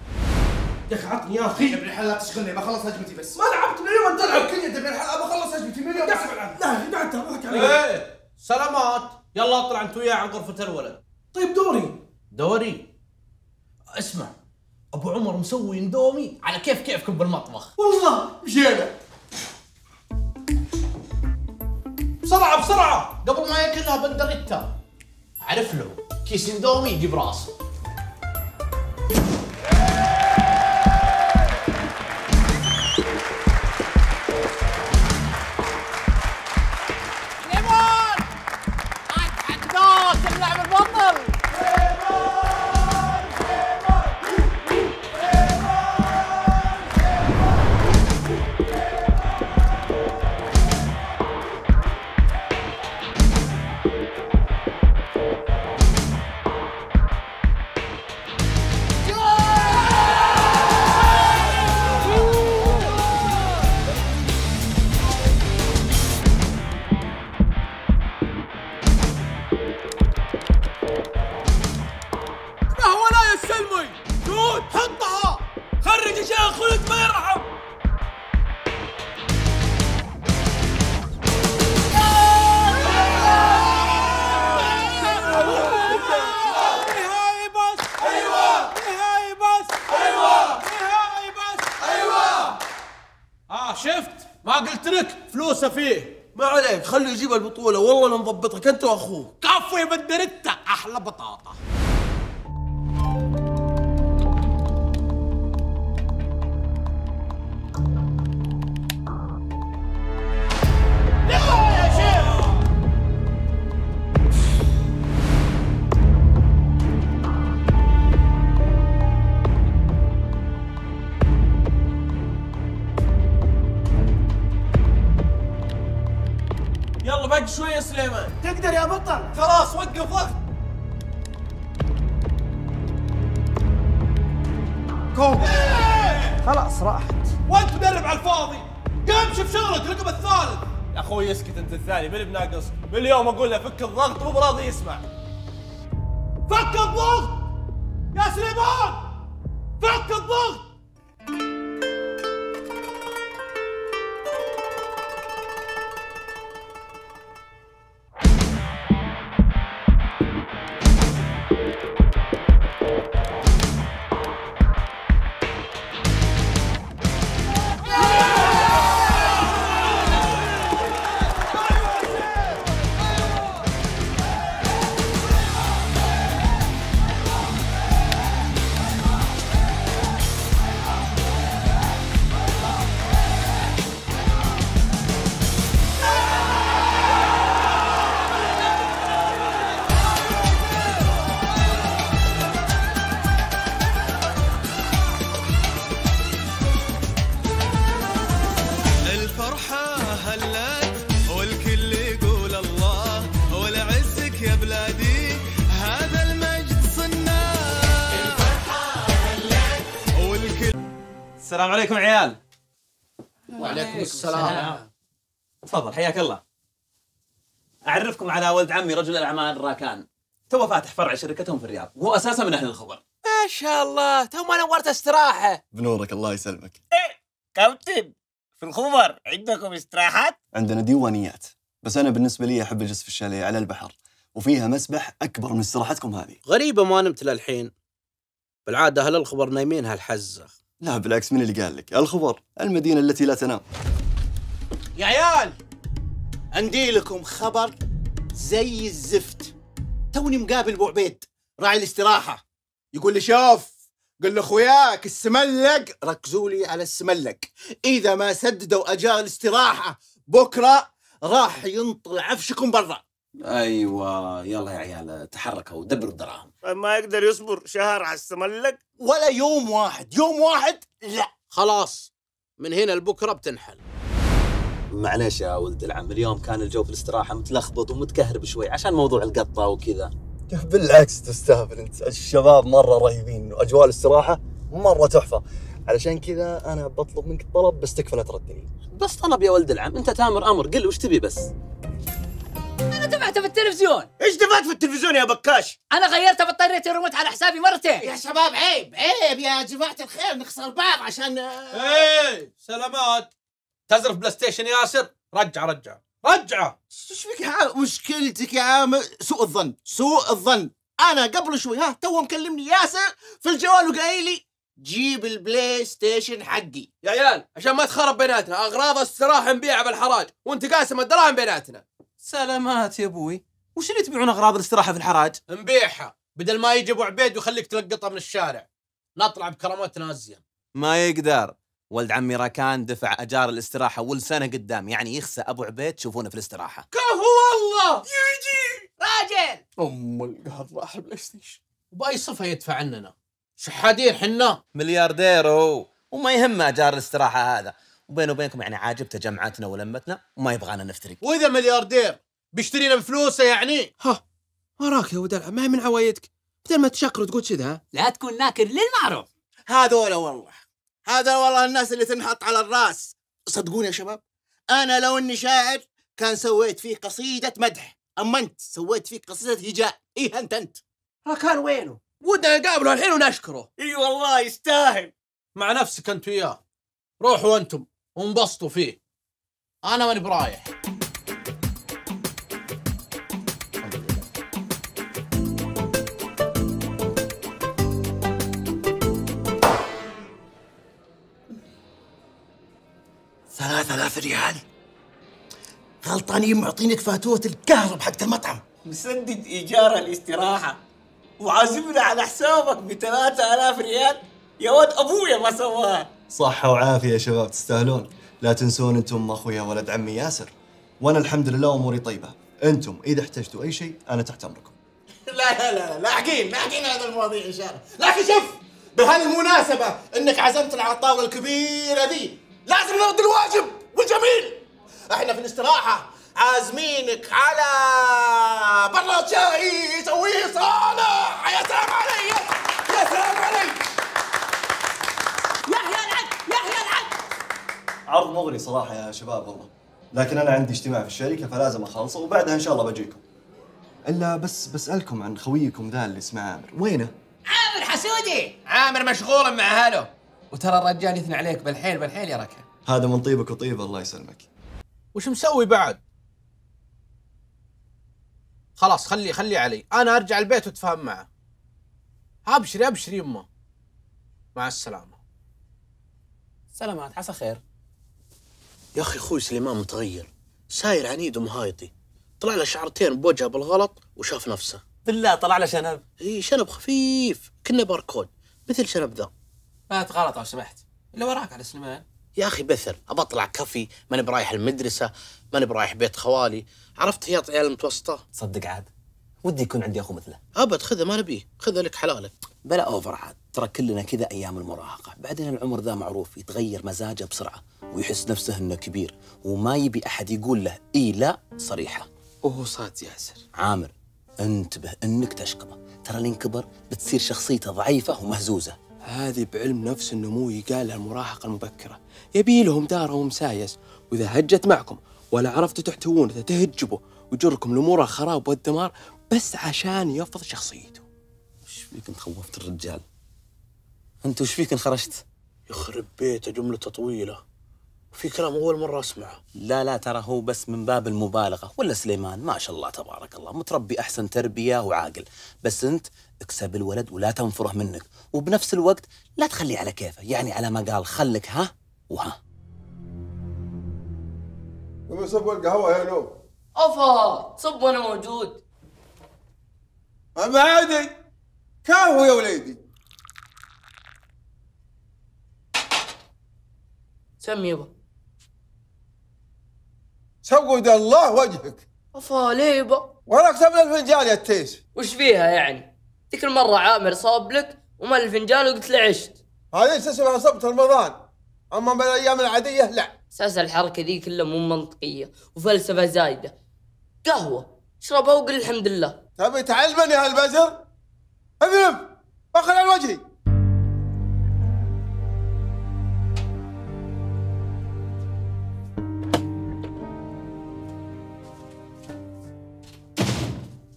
يا اخي عطني يا اخي يا ابن الحلال تشغلني بخلص هجمتي بس. ما لعبت من اليوم تلعب كل يد ابن الحلال بخلص هجمتي من اليوم تلعب. لا لا انت ضحك علي. ايه سلامات يلا اطلع انت وياه عن غرفة الولد. طيب دوري. دوري؟ اسمع ابو عمر مسوي اندومي على كيف كيفكم بالمطبخ. والله مشينا. بسرعة بسرعة قبل ما ياكلها بندريتا. اعرف له كيس اندومي يجيب راسه. خليه يجيب البطولة والله لنضبطك انت واخوه. كفو يا بندريتا احلى بطاطا. شوي يا سليمان تقدر يا بطل. خلاص وقف وقت. كوب خلاص راحت وانت تدرب على الفاضي. قام شوف شغلك رقم الثالث. يا اخوي اسكت انت الثاني من بناقص. من اليوم اقول له فك الضغط مو براضي يسمع. فك الضغط يا سليمان فك الضغط. السلام عليكم عيال. وعليكم السلام. تفضل حياك الله. اعرفكم على ولد عمي رجل الاعمال راكان. تو فاتح فرع شركتهم في الرياض وهو اساسا من اهل الخبر. ما شاء الله تو ما نورت استراحه. بنورك الله يسلمك. ايه كابتن في الخبر عندكم استراحات؟ عندنا ديوانيات، بس انا بالنسبه لي احب اجلس في الشاليه على البحر وفيها مسبح اكبر من استراحتكم هذه. غريبه ما نمت للحين، بالعاده اهل الخبر نايمين هالحزه. لا بالعكس، من اللي قال لك؟ الخبر المدينه التي لا تنام. يا عيال عندي لكم خبر زي الزفت. توني مقابل ابو عبيد راعي الاستراحه، يقول لي شوف، قل لاخوياك السملق، ركزوا لي على السملق، اذا ما سددوا اجار الاستراحه بكره راح ينطل عفشكم برا. ايوه يلا يا عيال تحركوا ودبروا الدراهم. ما يقدر يصبر شهر على السملق ولا يوم واحد، يوم واحد لا خلاص من هنا لبكره بتنحل. معليش يا ولد العم، اليوم كان الجو في الاستراحه متلخبط ومتكهرب شوي عشان موضوع القطه وكذا. بالعكس تستهبل انت، الشباب مره رهيبين واجواء الاستراحه مره تحفه، علشان كذا انا بطلب منك طلب بس تكفى لا تردني. بس طلب يا ولد العم، انت تامر امر، قل وش تبي بس. انا دفعته في التلفزيون. ايش دفعت في التلفزيون يا بكاش؟ انا غيرته بطاريه الريموت على حسابي مرتين. يا شباب عيب عيب يا جماعه الخير، نخسر بعض عشان ايه. سلامات تزرف بلاي ستيشن ياسر، رجع رجع رجعه. ايش بك يا مشكلتك يا عامر؟ سوء الظن سوء الظن. انا قبل شوي ها تو مكلمني ياسر في الجوال وقايل لي جيب البلاي ستيشن حقي. يا عيال عشان ما تخرب بيناتنا، اغراض الصراحه نبيعها بالحراج وانت قاسم الدراهم بيناتنا. سلامات يا ابوي، وش اللي تبيعون اغراض الاستراحه في الحراج؟ نبيعها بدل ما يجي ابو عبيد ويخليك تلقطها من الشارع، نطلع بكرامتنا ازين. ما يقدر ولد عمي راكان دفع اجار الاستراحه والسنه قدام، يعني يخسى ابو عبيد تشوفونه في الاستراحه. كفو والله يجي راجل ام القهر راح البلاي ستيشن وباي صفه يدفع عننا؟ شحادين حنا، ملياردير هو وما يهمه اجار الاستراحه هذا، وبينه وبينكم يعني عاجبته جمعتنا ولمتنا وما يبغانا نفترق. واذا ملياردير بيشترينا بفلوسه يعني؟ ها وراك يا ودلع، ما هي من عوايدك بدل ما تشكر وتقول كذا لا تكون ناكر للمعروف. هذول والله هذا والله الناس اللي تنحط على الراس. صدقوني يا شباب انا لو اني شاعر كان سويت فيه قصيده مدح، اما انت سويت فيه قصيده هجاء. ايه انت انت راكان وينه؟ ودنا نقابله الحين ونشكره. اي والله يستاهل. مع نفسك انت وياه، روحوا انتم وانبسطوا فيه، انا ماني برايح. ثلاثة آلاف ريال غلطانين معطينك فاتورة الكهرب حقت المطعم، مسدد إيجار الاستراحة وعازمنا على حسابك بثلاثة آلاف ريال. يا ولد أبويا ما سواها. صحة وعافية يا شباب تستاهلون. لا تنسون أنتم أخويا ولد عمي ياسر، وأنا الحمد لله أموري طيبة. أنتم إذا احتجتوا أي شيء أنا تحت أمركم. لا لا لا لاحقين لاحقين هذا المواضيع إن شاء الله، لكن شوف بهالمناسبة إنك عزمتنا على الطاولة الكبيرة ذي لازم نرد الواجب والجميل. احنا في الاستراحه عازمينك على برا شاي يسويه صالح. يا سلام علي يا سلام علي يحيى العد يحيى العد. عرض مغري صراحه يا شباب والله، لكن انا عندي اجتماع في الشركه فلازم اخلصه وبعدها ان شاء الله بجيكم. الا بس بسالكم عن خويكم ذا اللي اسمه عامر، وينه؟ عامر حسودي. عامر مشغول مع اهله، وترى الرجال يثني عليك بالحيل بالحيل يا ركعه. هذا من طيبك وطيبه الله يسلمك. وش مسوي بعد؟ خلاص خلي خلي علي، انا ارجع البيت واتفاهم معه. ابشري ابشري يمه. مع السلامه. سلامات عسى خير. يا اخي اخوي سليمان متغير، ساير عنيد ومهايطي، طلع له شعرتين بوجهه بالغلط وشاف نفسه. بالله طلع له شنب؟ اي شنب خفيف كنا باركود مثل شنب ذا. فات غلط لو سمحت، اللي وراك على سليمان؟ يا اخي بثر، ابى اطلع كفي، ماني برايح المدرسه، ماني برايح بيت خوالي، عرفت هياط عيال المتوسطه؟ صدق عاد، ودي يكون عندي اخو مثله. ابد خذه ما نبيه، خذه لك حلالك. بلا اوفر عاد، ترى كلنا كذا ايام المراهقه، بعدين العمر ذا معروف يتغير مزاجه بسرعه، ويحس نفسه انه كبير، وما يبي احد يقول له اي لا صريحه. وهو صاد ياسر. عامر انتبه انك تشكبه، ترى لين كبر بتصير شخصيته ضعيفه ومهزوزه. هذه بعلم نفس النمو يقالها المراهقة المبكرة، يبي لهم داره ومسايس، وإذا هجت معكم ولا عرفتوا تحتوون تهجبوا وجركم لأموره خراب والدمار بس عشان يفرض شخصيته. وش فيك انت خوفت الرجال؟ انت وش فيك انخرجت؟ يخرب بيته جملته طويله وفي كلام اول مره اسمعه. لا لا ترى هو بس من باب المبالغه، ولا سليمان ما شاء الله تبارك الله متربي احسن تربيه وعاقل، بس انت اكسب الولد ولا تنفره منك، وبنفس الوقت لا تخليه على كيفه، يعني على ما قال خلك ها وها. لما صبوا القهوه يا نوف. افا صب وانا موجود. أما عادي قهوه يا وليدي. سمي يبا. سود الله وجهك. افا ليه يبا؟ ولا كتبنا الفنجان يا التيس. وش فيها يعني؟ ذيك المره عامر صاب لك ومال الفنجان وقلت له عشت. هذه تسمى صبت رمضان، اما بالايام العاديه لا. اساس الحركه ذي كلها مو منطقيه وفلسفه زايده. قهوه اشربها وقل الحمد لله. تبي تعلمني يا هالبزر؟ اذنب اخر عن وجهي.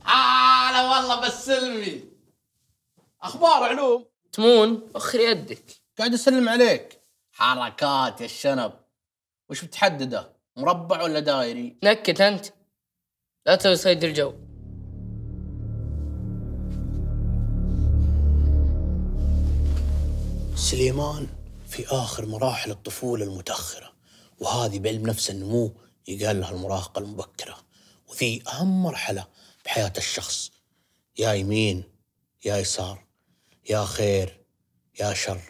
هلا والله بسلمي. اخبار علوم؟ تمون اخر يدك. قاعد اسلم عليك. حركات يا الشنب. وش بتحدده؟ مربع ولا دائري؟ نكت انت. لا تسوي صيد الجو. سليمان في اخر مراحل الطفوله المتاخره، وهذه بعلم نفس النمو يقال لها المراهقه المبكره، وذي اهم مرحله بحياه الشخص. يا يمين يا يسار، يا خير يا شر،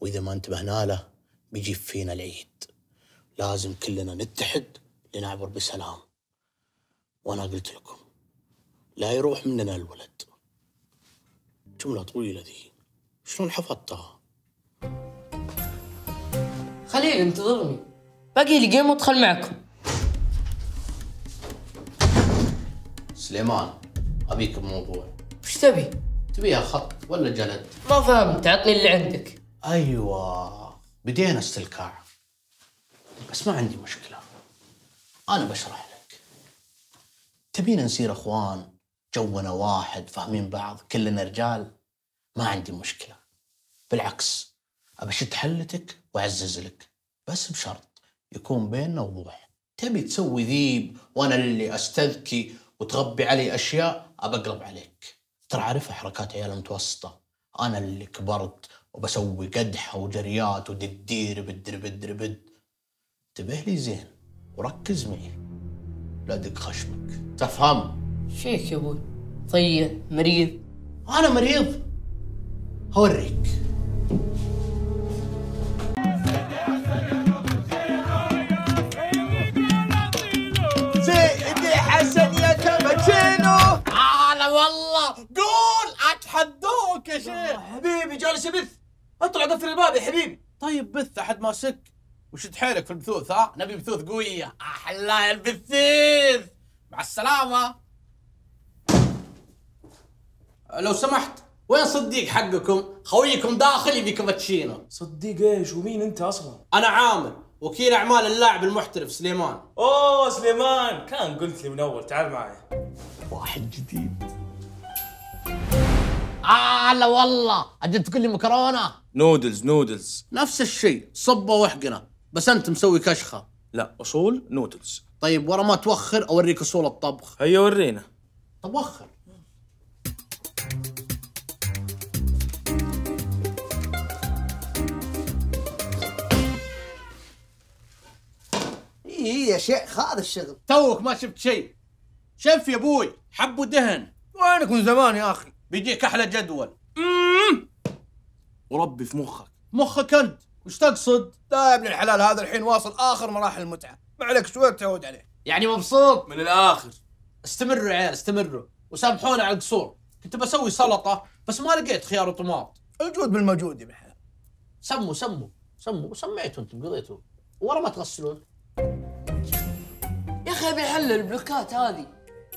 واذا ما انتبهنا له بيجيب فينا العيد. لازم كلنا نتحد لنعبر بسلام. وانا قلت لكم لا يروح مننا الولد. جمله طويله ذي شلون حفظتها؟ خليل انتظرني باقي لي جيم وادخل معكم. سليمان ابيك بموضوع. وش تبي؟ تبيها خط ولا جلد؟ ما فهمت. عطني اللي عندك. ايوه بدينا استلكاع، بس ما عندي مشكلة، أنا بشرح لك. تبينا نصير إخوان، جونا واحد، فاهمين بعض، كلنا رجال، ما عندي مشكلة. بالعكس، أبشد حلتك وأعزز لك، بس بشرط يكون بيننا وضوح. تبي تسوي ذيب وأنا اللي أستذكي وتغبي علي أشياء، أبقلب عليك. ترى عارفها حركات عيال المتوسطة، أنا اللي كبرت وبسوي قدحة وجريات وددير بدر بدر بدر. انتبه لي زين وركز معي لا دق خشمك، تفهم؟ شيك يا ابوي؟ طيب مريض؟ انا مريض؟ هوريك. سيدي حسن يا كابتشينو. هلا والله. قول اتحدوك يا شيخ. حبيبي جالس يبث، اطلع قفل الباب يا حبيبي. طيب بث احد ماسك وشد حيلك في البثوث. ها نبي بثوث قوية. أحلاها البثيث. مع السلامة. لو سمحت وين صديق حقكم؟ خويكم داخل يبي كابتشينو. صديق ايش ومين انت اصلا؟ انا عامر وكيل اعمال اللاعب المحترف سليمان. اوه سليمان كان قلت لي من اول تعال معي. واحد جديد. آه لا والله اجل تقول لي مكرونة. نودلز نودلز نفس الشيء صبه وحقنا، بس انت مسوي كشخه. لا اصول نودلز. طيب ورا ما توخر اوريك اصول الطبخ. هيا ورينا. طب وخر. ايه يا شيخ هذا الشغل؟ توك ما شفت شيء. شف يا ابوي حب ودهن. وينك من زمان يا اخي؟ بيجيك احلى جدول. اممم وربي في مخك. مخك انت وش تقصد؟ لا يا ابن الحلال هذا الحين واصل اخر مراحل المتعه، ما عليك شوي تعود عليه. يعني مبسوط من الاخر. استمروا يا عيال استمروا وسامحونا على القصور. كنت بسوي سلطه بس ما لقيت خيار وطماط. الجود بالموجود يا ابن الحلال. سموا سموا سموا وسميتوا انتم قضيتوا ورا ما تغسلون. يا اخي يا ابن الحلال البلوكات هذه.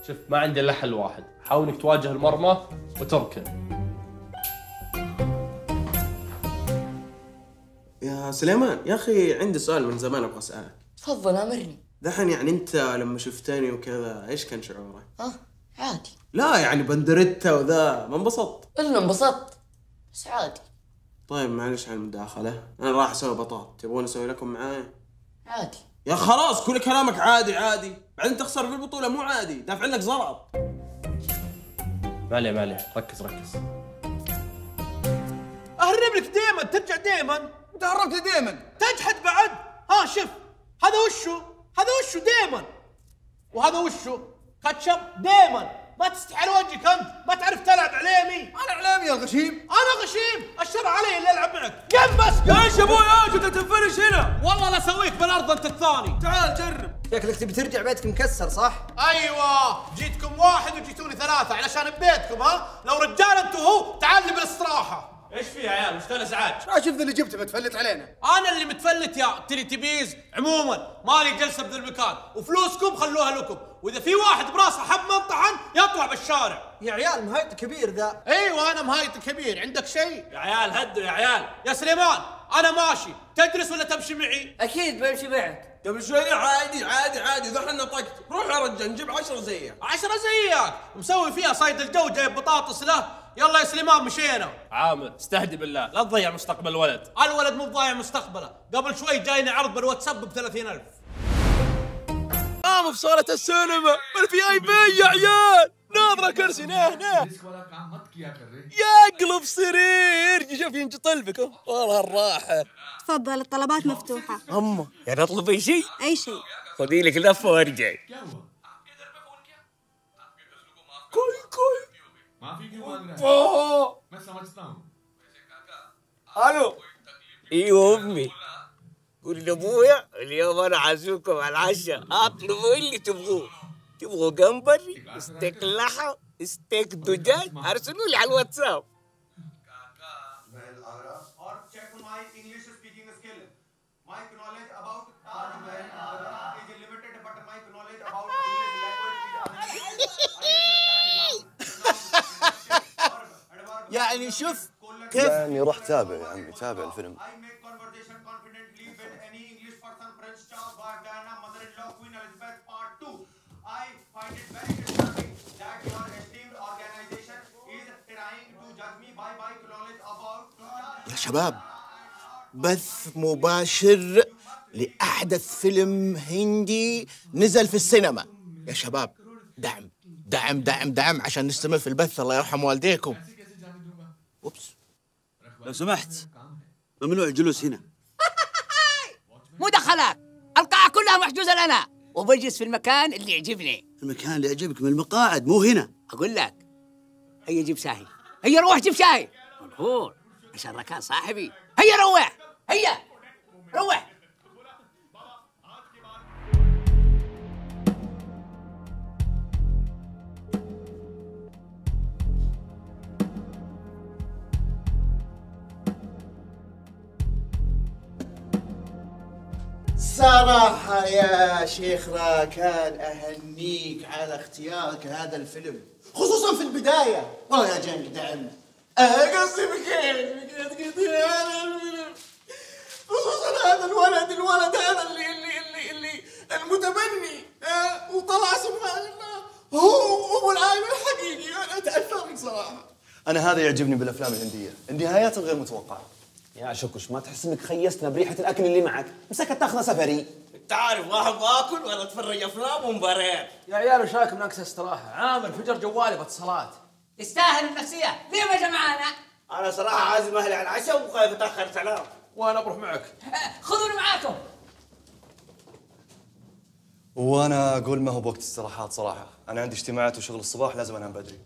شوف ما عندي الا حل واحد، حاول انك تواجه المرمى وتركن. يا سليمان يا اخي عندي سؤال من زمان ابغى اسالك. تفضل امرني. دحين يعني انت لما شفتني وكذا ايش كان شعورك؟ ها؟ عادي. لا يعني بندريتا وذا ما انبسطت؟ الا انبسطت بس عادي. طيب معلش على المداخلة، أنا راح أسوي بطاط، تبغون أسوي لكم معايا؟ عادي. يا خلاص كل كلامك عادي عادي، بعدين تخسر في البطولة مو عادي، دافع لك زرط. ما عليه ما عليه، ركز ركز. أهرب لك دايماً، ترجع دايماً، أنت هربت دايماً، تجحد بعد، ها شف، هذا وشو؟ هذا وشو دايماً؟ وهذا وشو؟ كاتشب دايماً. ما تستحي على وجهك انت، ما تعرف تلعب عليمي. انا عليمي يا غشيم. انا غشيم، الشر علي اللي العب معك. قم بس. ايش يا ابوي اجي تنفرش هنا؟ والله لا اسويك بالارض انت الثاني. تعال جرب. شكلك تبي ترجع بيتك مكسر صح؟ ايوه، جيتكم واحد وجيتوني ثلاثة علشان ببيتكم ها؟ لو رجال انت وهو تعال لي بالاستراحة. ايش في يا عيال؟ وش ذا الازعاج؟ اشوف ذا اللي جبته متفلت علينا. انا اللي متفلت يا تليتبيز، عموما مالي جلسة بذا المكان، وفلوسكم خلوها لكم. واذا في واحد براسه حب منطحن يطلع بالشارع. يا عيال مهايط كبير ذا. ايوه انا مهايط كبير، عندك شيء؟ يا عيال هدوا يا عيال. يا سليمان انا ماشي، تجلس ولا تمشي معي؟ اكيد بمشي معك. قبل شوي عادي عادي عادي ذا احنا نطقت، روح يا رجال نجيب عشرة زيك. عشرة زيك؟ مسوي فيها صيد الجو جايب بطاطس له. يلا يا سليمان مشينا. عامر استهدي بالله لا تضيع مستقبل الولد. الولد مو بضايع مستقبله، قبل شوي جايني عرض بالواتساب ب ثلاثين ألف. قاموا في صالة السينما بالفي اي بي يا عيال، ناظرة كرسي هنا هنا يا قلب سرير، شوف ينجطل بك والله الراحة. تفضل الطلبات مفتوحة. أمه يعني أطلب أي شيء؟ أي شيء. خذي لك لفة وارجعي. كوي كوي. أوه. ألو. أيوه أمي. قول لابويا اليوم انا عازمكم على العشاء، اطلبوا اللي تبغوه. تبغوا جمبري، ستيك لحم، ستيك دجاج، ارسلوا لي على الواتساب. يعني شوف كيف يعني. روح تابع يا عمي، تابع الفيلم. يا شباب بث مباشر لأحدث فيلم هندي نزل في السينما. يا شباب دعم دعم دعم دعم عشان نستمر في البث. الله يرحم والديكم. أوبس لو سمحت ممنوع الجلوس هنا. مدخلات القاعة كلها محجوزة لنا، وبجلس في المكان اللي يعجبني. المكان اللي يعجبك من المقاعد مو هنا. أقول لك هيا جيب شاهي، هيا روح جيب شاهي ملهور عشان ركان صاحبي. هيا روح هيا روح. صراحة يا شيخ راكان أهنيك على اختيارك هذا الفيلم، خصوصاً في البداية. والله يا جنك دعمنا. أنا قصدي بكيف بكيف هذا الفيلم، خصوصاً هذا الولد الولد هذا اللي اللي اللي اللي المتبني، أه؟ وطلع سبحان الله هو أبو العالم الحقيقي. أنا تأثرت صراحة. أنا هذا يعجبني بالأفلام الهندية، النهايات الغير متوقعة. يا شكوش ما تحس انك خيسنا بريحه الاكل اللي معك؟ مسكت تاخذنا سفري. انت عارف ما احب اكل ولا اتفرج افلام ومباريات. يا عيال وش رايكم ناقص استراحه؟ عامر فجر جوالي باتصالات. يستاهل النفسيه، ليه ما جا معانا؟ انا صراحه عازم اهلي على العشاء وخايف اتاخر سلام. وانا بروح معك. خذوني معاكم. وانا اقول ما هو بوقت استراحات صراحه، انا عندي اجتماعات وشغل الصباح لازم انام بدري.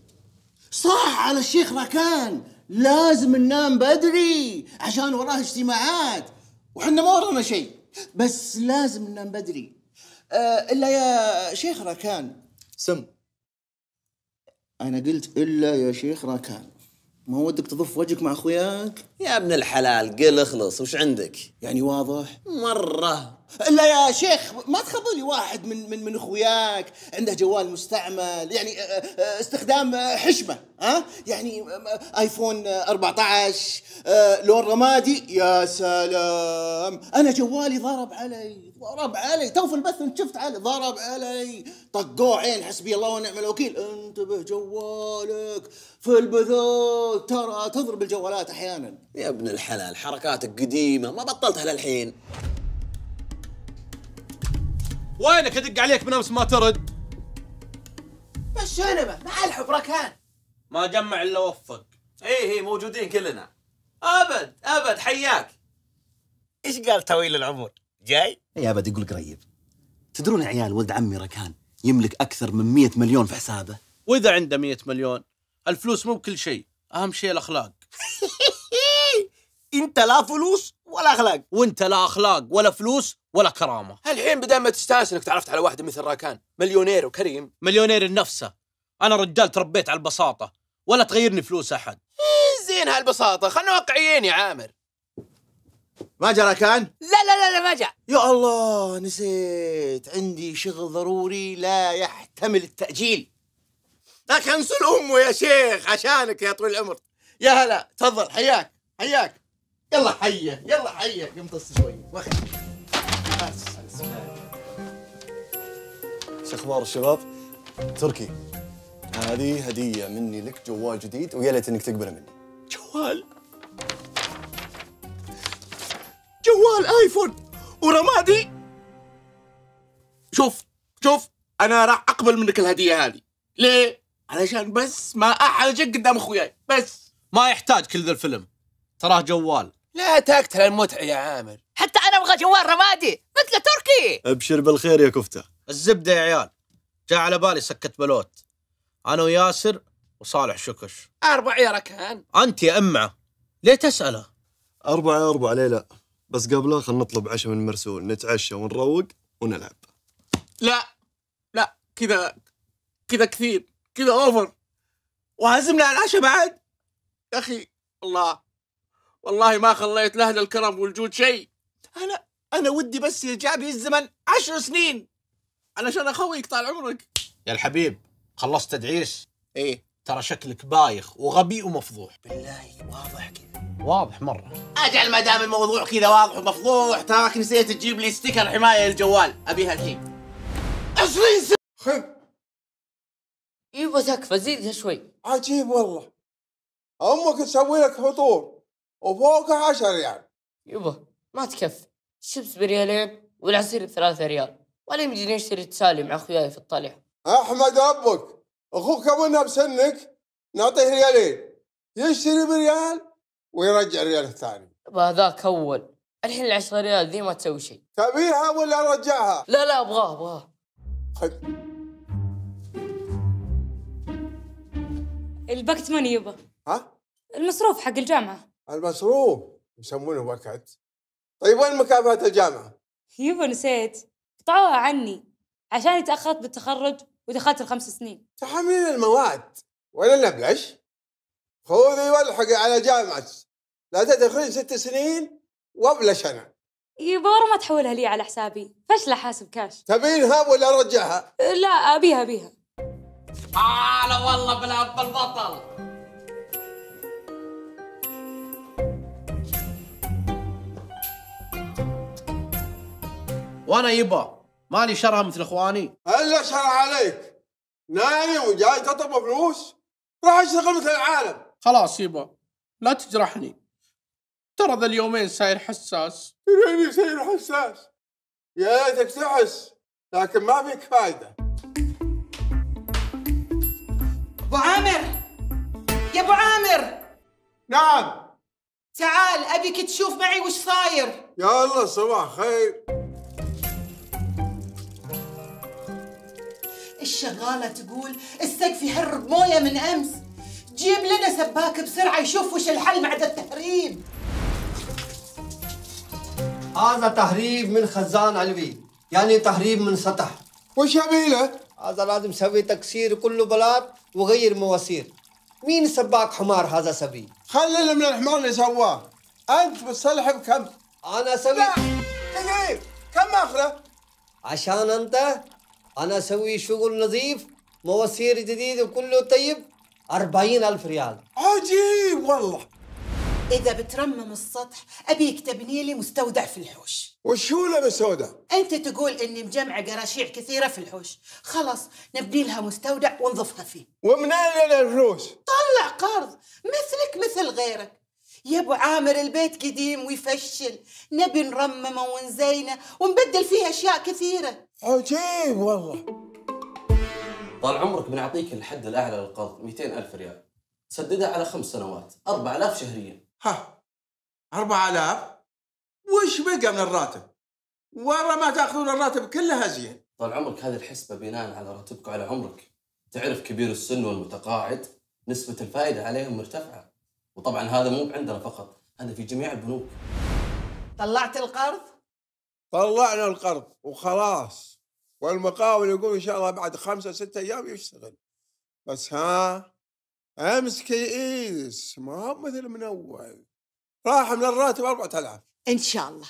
صح على الشيخ ركان، لازم ننام بدري عشان وراه اجتماعات، وحنا ما ورانا شيء بس لازم ننام بدري. أه الا يا شيخ ركان. سم انا قلت الا يا شيخ ركان، ما ودك تضف وجهك مع اخوياك؟ يا ابن الحلال قل اخلص وش عندك؟ يعني واضح؟ مرة الا يا شيخ ما تخبرني واحد من من من اخوياك عنده جوال مستعمل، يعني استخدام حشمه، ها؟ يعني ايفون أربعة عشر لون رمادي. يا سلام، انا جوالي ضرب علي ضرب علي تو في البث انت شفت علي ضرب علي، طقوه عين، حسبي الله ونعم الوكيل. انتبه جوالك في البثوث ترى تضرب الجوالات احيانا. يا ابن الحلال حركاتك قديمه ما بطلتها للحين. وينك؟ ادق عليك من امس ما ترد. بس شنبه مع الحب ركان ما جمع الا وفق. اي اي موجودين كلنا. ابد ابد حياك. ايش قال طويل العمر؟ جاي؟ اي ابد يقول قريب. تدرون يا عيال ولد عمي ركان يملك اكثر من مئة مليون في حسابه. واذا عنده مئة مليون الفلوس مو بكل شيء، اهم شيء الاخلاق. انت لا فلوس ولا اخلاق، وانت لا اخلاق ولا فلوس ولا كرامه. الحين بدل ما تستانس انك تعرفت على واحد مثل راكان، مليونير وكريم، مليونير نفسه. انا رجال تربيت على البساطه، ولا تغيرني فلوس احد. إيه زين هالبساطه، خلنا واقعيين يا عامر. ما جا راكان؟ لا لا لا ما جا. يا الله نسيت، عندي شغل ضروري لا يحتمل التاجيل. لا كنسل امه يا شيخ عشانك يا طويل العمر. يا هلا، تفضل حياك حياك. يلا حيه يلا حيه، يمتص شوي واخذ. شو اخبار الشباب؟ تركي، هذه هديه مني لك، جوال جديد، ويا ليت انك تقبله مني. جوال جوال ايفون ورمادي. شوف شوف، انا راح اقبل منك الهديه هذه. ليه؟ علشان بس ما احرجك قدام اخوياي. بس ما يحتاج كل ذا الفيلم، تراه جوال. لا تاكتل المتعه يا عامر، حتى انا ابغى جوال رمادي مثل تركي. ابشر بالخير يا كفته. الزبده يا عيال، جاء على بالي سكه بلوت، انا وياسر وصالح شكش. اربع يا ركان. انت يا امعه ليه تساله؟ اربع اربع ليه لا، بس قبله خلينا نطلب عشاء من مرسول، نتعشى ونروق ونلعب. لا لا كذا كذا كثير، كذا اوفر. وهزمنا على العشاء بعد يا اخي. الله والله ما خليت لاهل الكرم والجود شيء. انا انا ودي بس يرجع بي الزمن عشر سنين علشان اخويك طال عمرك. يا الحبيب خلصت تدعيس؟ ايه. ترى شكلك بايخ وغبي ومفضوح. بالله واضح كذا، واضح مره. اجعل ما دام الموضوع كذا واضح ومفضوح، تراك نسيت تجيب لي ستيكر حمايه للجوال، ابيها الحين. عشرين سنة خذ. ايوه تكفى زيدها شوي. عجيب والله، امك تسوي لك فطور وفوقها عشر ريال. يبا ما تكفي، الشبس بريالين والعصير بثلاثة ريال، ولا يمديني اشتري تسالي مع اخوياي في الطلع. احمد ربك، اخوك ابونا بسنك نعطيه ريالين، يشتري بريال ويرجع الريال الثاني. يبا هذاك اول، الحين العشرة ريال ذي ما تسوي شيء. تبيها ولا ارجعها؟ لا لا ابغاها ابغاها. خذ. البكت ماني يبا. ها؟ المصروف حق الجامعة. المصروف يسمونه وقت. طيب وين مكافأة الجامعة؟ يبا نسيت، قطعوها عني عشان تأخرت بالتخرج ودخلت الخمس سنين. تحملين المواد ولا نبلش؟ خذي والحقي على جامعة، لا تدخلين ست سنين وابلش انا. يبا ما تحولها لي على حسابي، فشلة حاسب كاش. تبينها ولا ارجعها؟ لا ابيها ابيها. تعال والله بالاب البطل. وانا يبا مالي شرها مثل اخواني. الا شرها عليك، نايم وجاي تطلب فلوس؟ راح اشتغل مثل العالم. خلاص يبا لا تجرحني، ترى ذا اليومين صاير حساس. اليومين صاير حساس، يا ليتك تحس لكن ما فيك فايده. ابو عامر، يا ابو عامر. نعم. تعال ابيك تشوف معي وش صاير. يا الله صباح خير. الشغالة تقول السقف يهر بمويه من أمس، جيب لنا سباك بسرعة يشوف وش الحل مع ذا التهريب. هذا تهريب من خزان علوي، يعني تهريب من سطح. وش عميله؟ هذا لازم سوي تكسير كله بلاط وغير مواسير. مين سباك حمار هذا سبي؟ خلل من الحمار اللي سواه، أنت بتصلح بكم؟ أنا سوي. لا كثير كم اخره؟ عشان انت انا اسوي شغل نظيف، مواسير جديد وكله طيب، أربعين ألف ريال. عجيب والله. إذا بترمم السطح أبيك تبني لي مستودع في الحوش. وشو لنا سودة؟ أنت تقول إني مجمعة قراشيع كثيرة في الحوش، خلاص نبني لها مستودع ونضفها فيه. ومنين لنا الفلوس؟ طلع قرض مثلك مثل غيرك. يا أبو عامر البيت قديم ويفشل، نبي نرممه ونزينه ونبدل فيه أشياء كثيرة. عجيب والله. طال عمرك بنعطيك الحد الأعلى للقرض مئتين ألف ريال، سددها على خمس سنوات، أربعة آلاف شهرياً. ها أربعة آلاف؟ وش بقى من الراتب؟ ورا ما تاخذون الراتب كله هزيان. طال عمرك هذه الحسبة بناء على راتبك وعلى عمرك، تعرف كبير السن والمتقاعد نسبة الفائدة عليهم مرتفعة، وطبعاً هذا مو عندنا فقط، هذا في جميع البنوك. طلعت القرض؟ طلعنا القرض وخلاص. والمقاول يقول إن شاء الله بعد خمسة ستة أيام يشتغل. بس ها أمس كيس ما هو مثل من أول، راح من الراتب أربعة آلاف. إن شاء الله.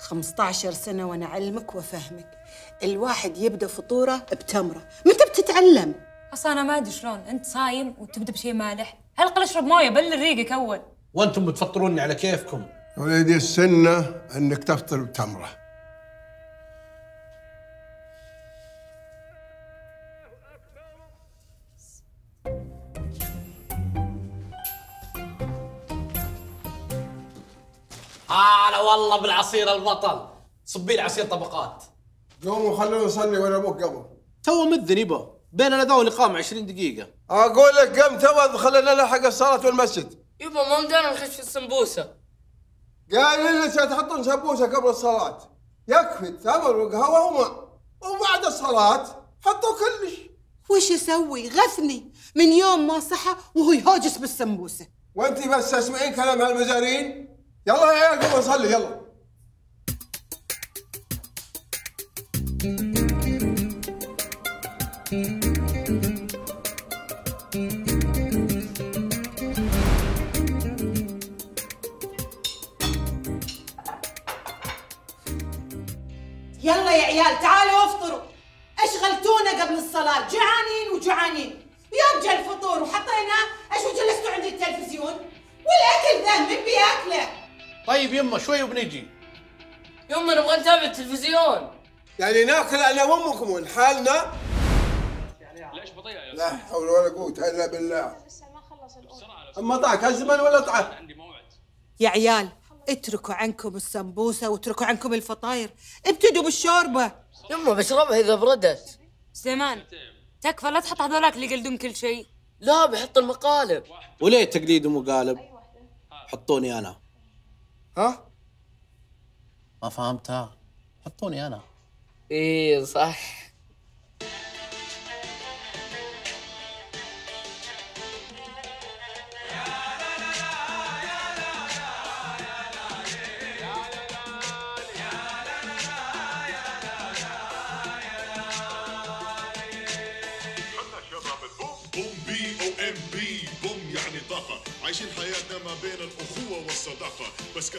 خمسة عشر سنة وأنا أعلمك وأفهمك، الواحد يبدأ فطورة بتمرة، متى بتتعلم؟ أصلا أنا ما أدري شلون، أنت صايم وتبدأ بشيء مالح، هلقل أشرب موية بلل ريقك أول. وأنتم بتفطروني على كيفكم. وليدي السنة انك تفطر بتمرة. هلا والله بالعصير البطل، صبي لي عصير طبقات. قوموا خلونا نصلي وانا ابوك قبل. تو مذن يبا، بيننا ذول اقامة عشرين دقيقة. اقول لك قم تو خلينا نلحق الصلاة والمسجد. يبا ما مدانا نخش في السمبوسة. قال لك تحطون سبوسه قبل الصلاه، يكفي تمر وقهوه وماء، وبعد الصلاه حطوا كلش. وش اسوي؟ غثني من يوم ما صحى وهو يهاجس بالسمبوسه. وانت بس تسمعين كلام هالمزارين. يلا يا عيال قوموا نصلي يلا. تعالوا افطروا، اشغلتونا قبل الصلاة، جعانين وجعانين، ويرجع الفطور وحطينا ايش وجلستوا عند التلفزيون، والاكل ذا من بياكله؟ طيب يمه شوي وبنجي. يمه نبغى نتابع التلفزيون. يعني ناكل انا وامكم ولحالنا؟ ليش بطيئة يا لا حول ولا قوة الا بالله. لسه ما خلص الاول. اما طاك الزمن ولا طعك؟ عندي موعد. يا عيال اتركوا عنكم السمبوسه واتركوا عنكم الفطاير، ابتدوا بالشوربه. يمه بشربها اذا بردت. سليمان تكفى لا تحط هذولاك اللي يقلدون كل شيء. لا بحط المقالب. وليه تقليد ومقالب؟ حطوني انا. ها؟ ما فهمتها؟ حطوني انا. ايه صح.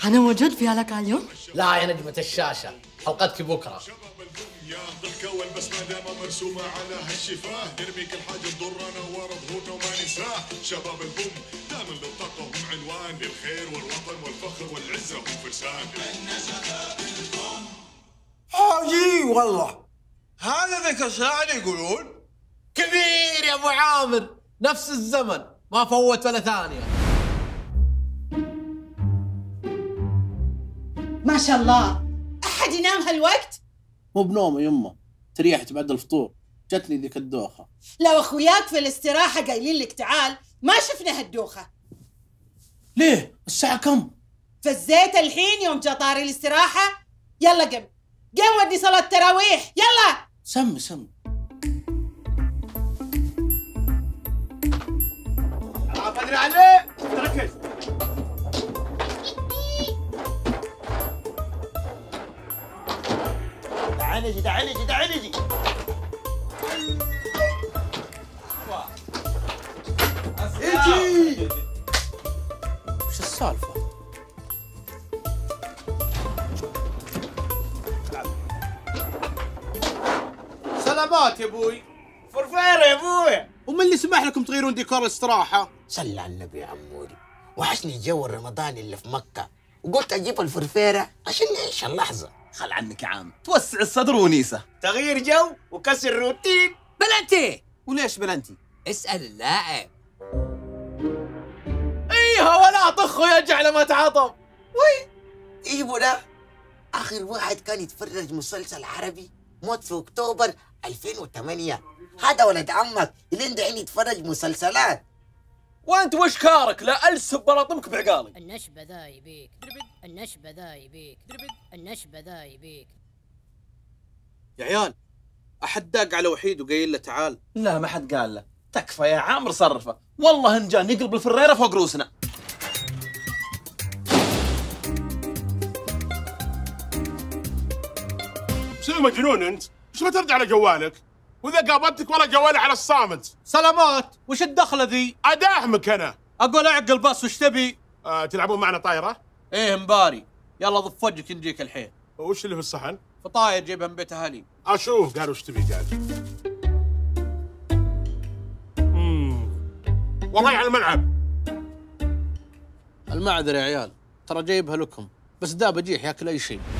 أنا موجود فيها لك اليوم؟ لا يا نجمة الشاشة، حلقتك بكرة. عجيب والله، هذا ذاك الشاعر يقولون كبير يا أبو عامر، نفس الزمن ما فوت ولا ثانية. ما شاء الله، أحد ينام هالوقت؟ مو بنومه يمه، تريحت بعد الفطور، جتني ذيك الدوخة. لو أخوياك في الاستراحة قايلين لك تعال، ما شفنا هالدوخة. ليه؟ الساعة كم؟ فزيت الحين يوم جا طاري الاستراحة؟ يلا قم، قم ودي صلاة التراويح، يلا! سمي سمي. أنا قادر عليه، تركز. تعالي جي تعالي جي تعالي جي. اجي. وش السالفه؟ سلامات يا ابوي. فرفيره يا ابوي. ومن اللي سمح لكم تغيرون ديكور الاستراحه؟ صل على النبي يا عموري، وحشني الجو الرمضاني اللي في مكه، وقلت اجيب الفرفيره عشان نعيش اللحظه. خل عنك يا عم، توسع الصدر ونيسه. تغيير جو وكسر روتين. بلنتي. وليش بلنتي؟ اسال اللاعب. ايها ولا طخه يجعل ما تعاطف. وي ايبو ده اخر واحد كان يتفرج مسلسل عربي موت في اكتوبر ألفين وثمانية. هذا ولد عمك اللي عنده عين يتفرج مسلسلات. وانت وش كارك؟ لا السب ولا طمك بعقالي. النشبه ذا يبيك، النشبه ذا يبيك، النشبه ذا يبيك. يا عيال احد داق على وحيد وقايل له تعال؟ لا ما حد قال له. تكفى يا عامر صرفه، والله ان جان يقلب الفريره فوق روسنا. شنو مجنون انت؟ ايش ما ترد على جوالك؟ واذا قابلتك ولا جوالي على الصامت. سلامات، وش الدخله ذي؟ اداهمك انا. اقول اعقل بس، وش تبي؟ أه تلعبون معنا طايره؟ ايه مباري، يلا ضف وجهك نجيك الحين. وش اللي في الصحن؟ فطاير جيبها من بيت اهلي. اشوف قال وش تبي قال. والله على الملعب. المعذره يا عيال، ترى جايبها لكم، بس دا بجيح ياكل اي شيء.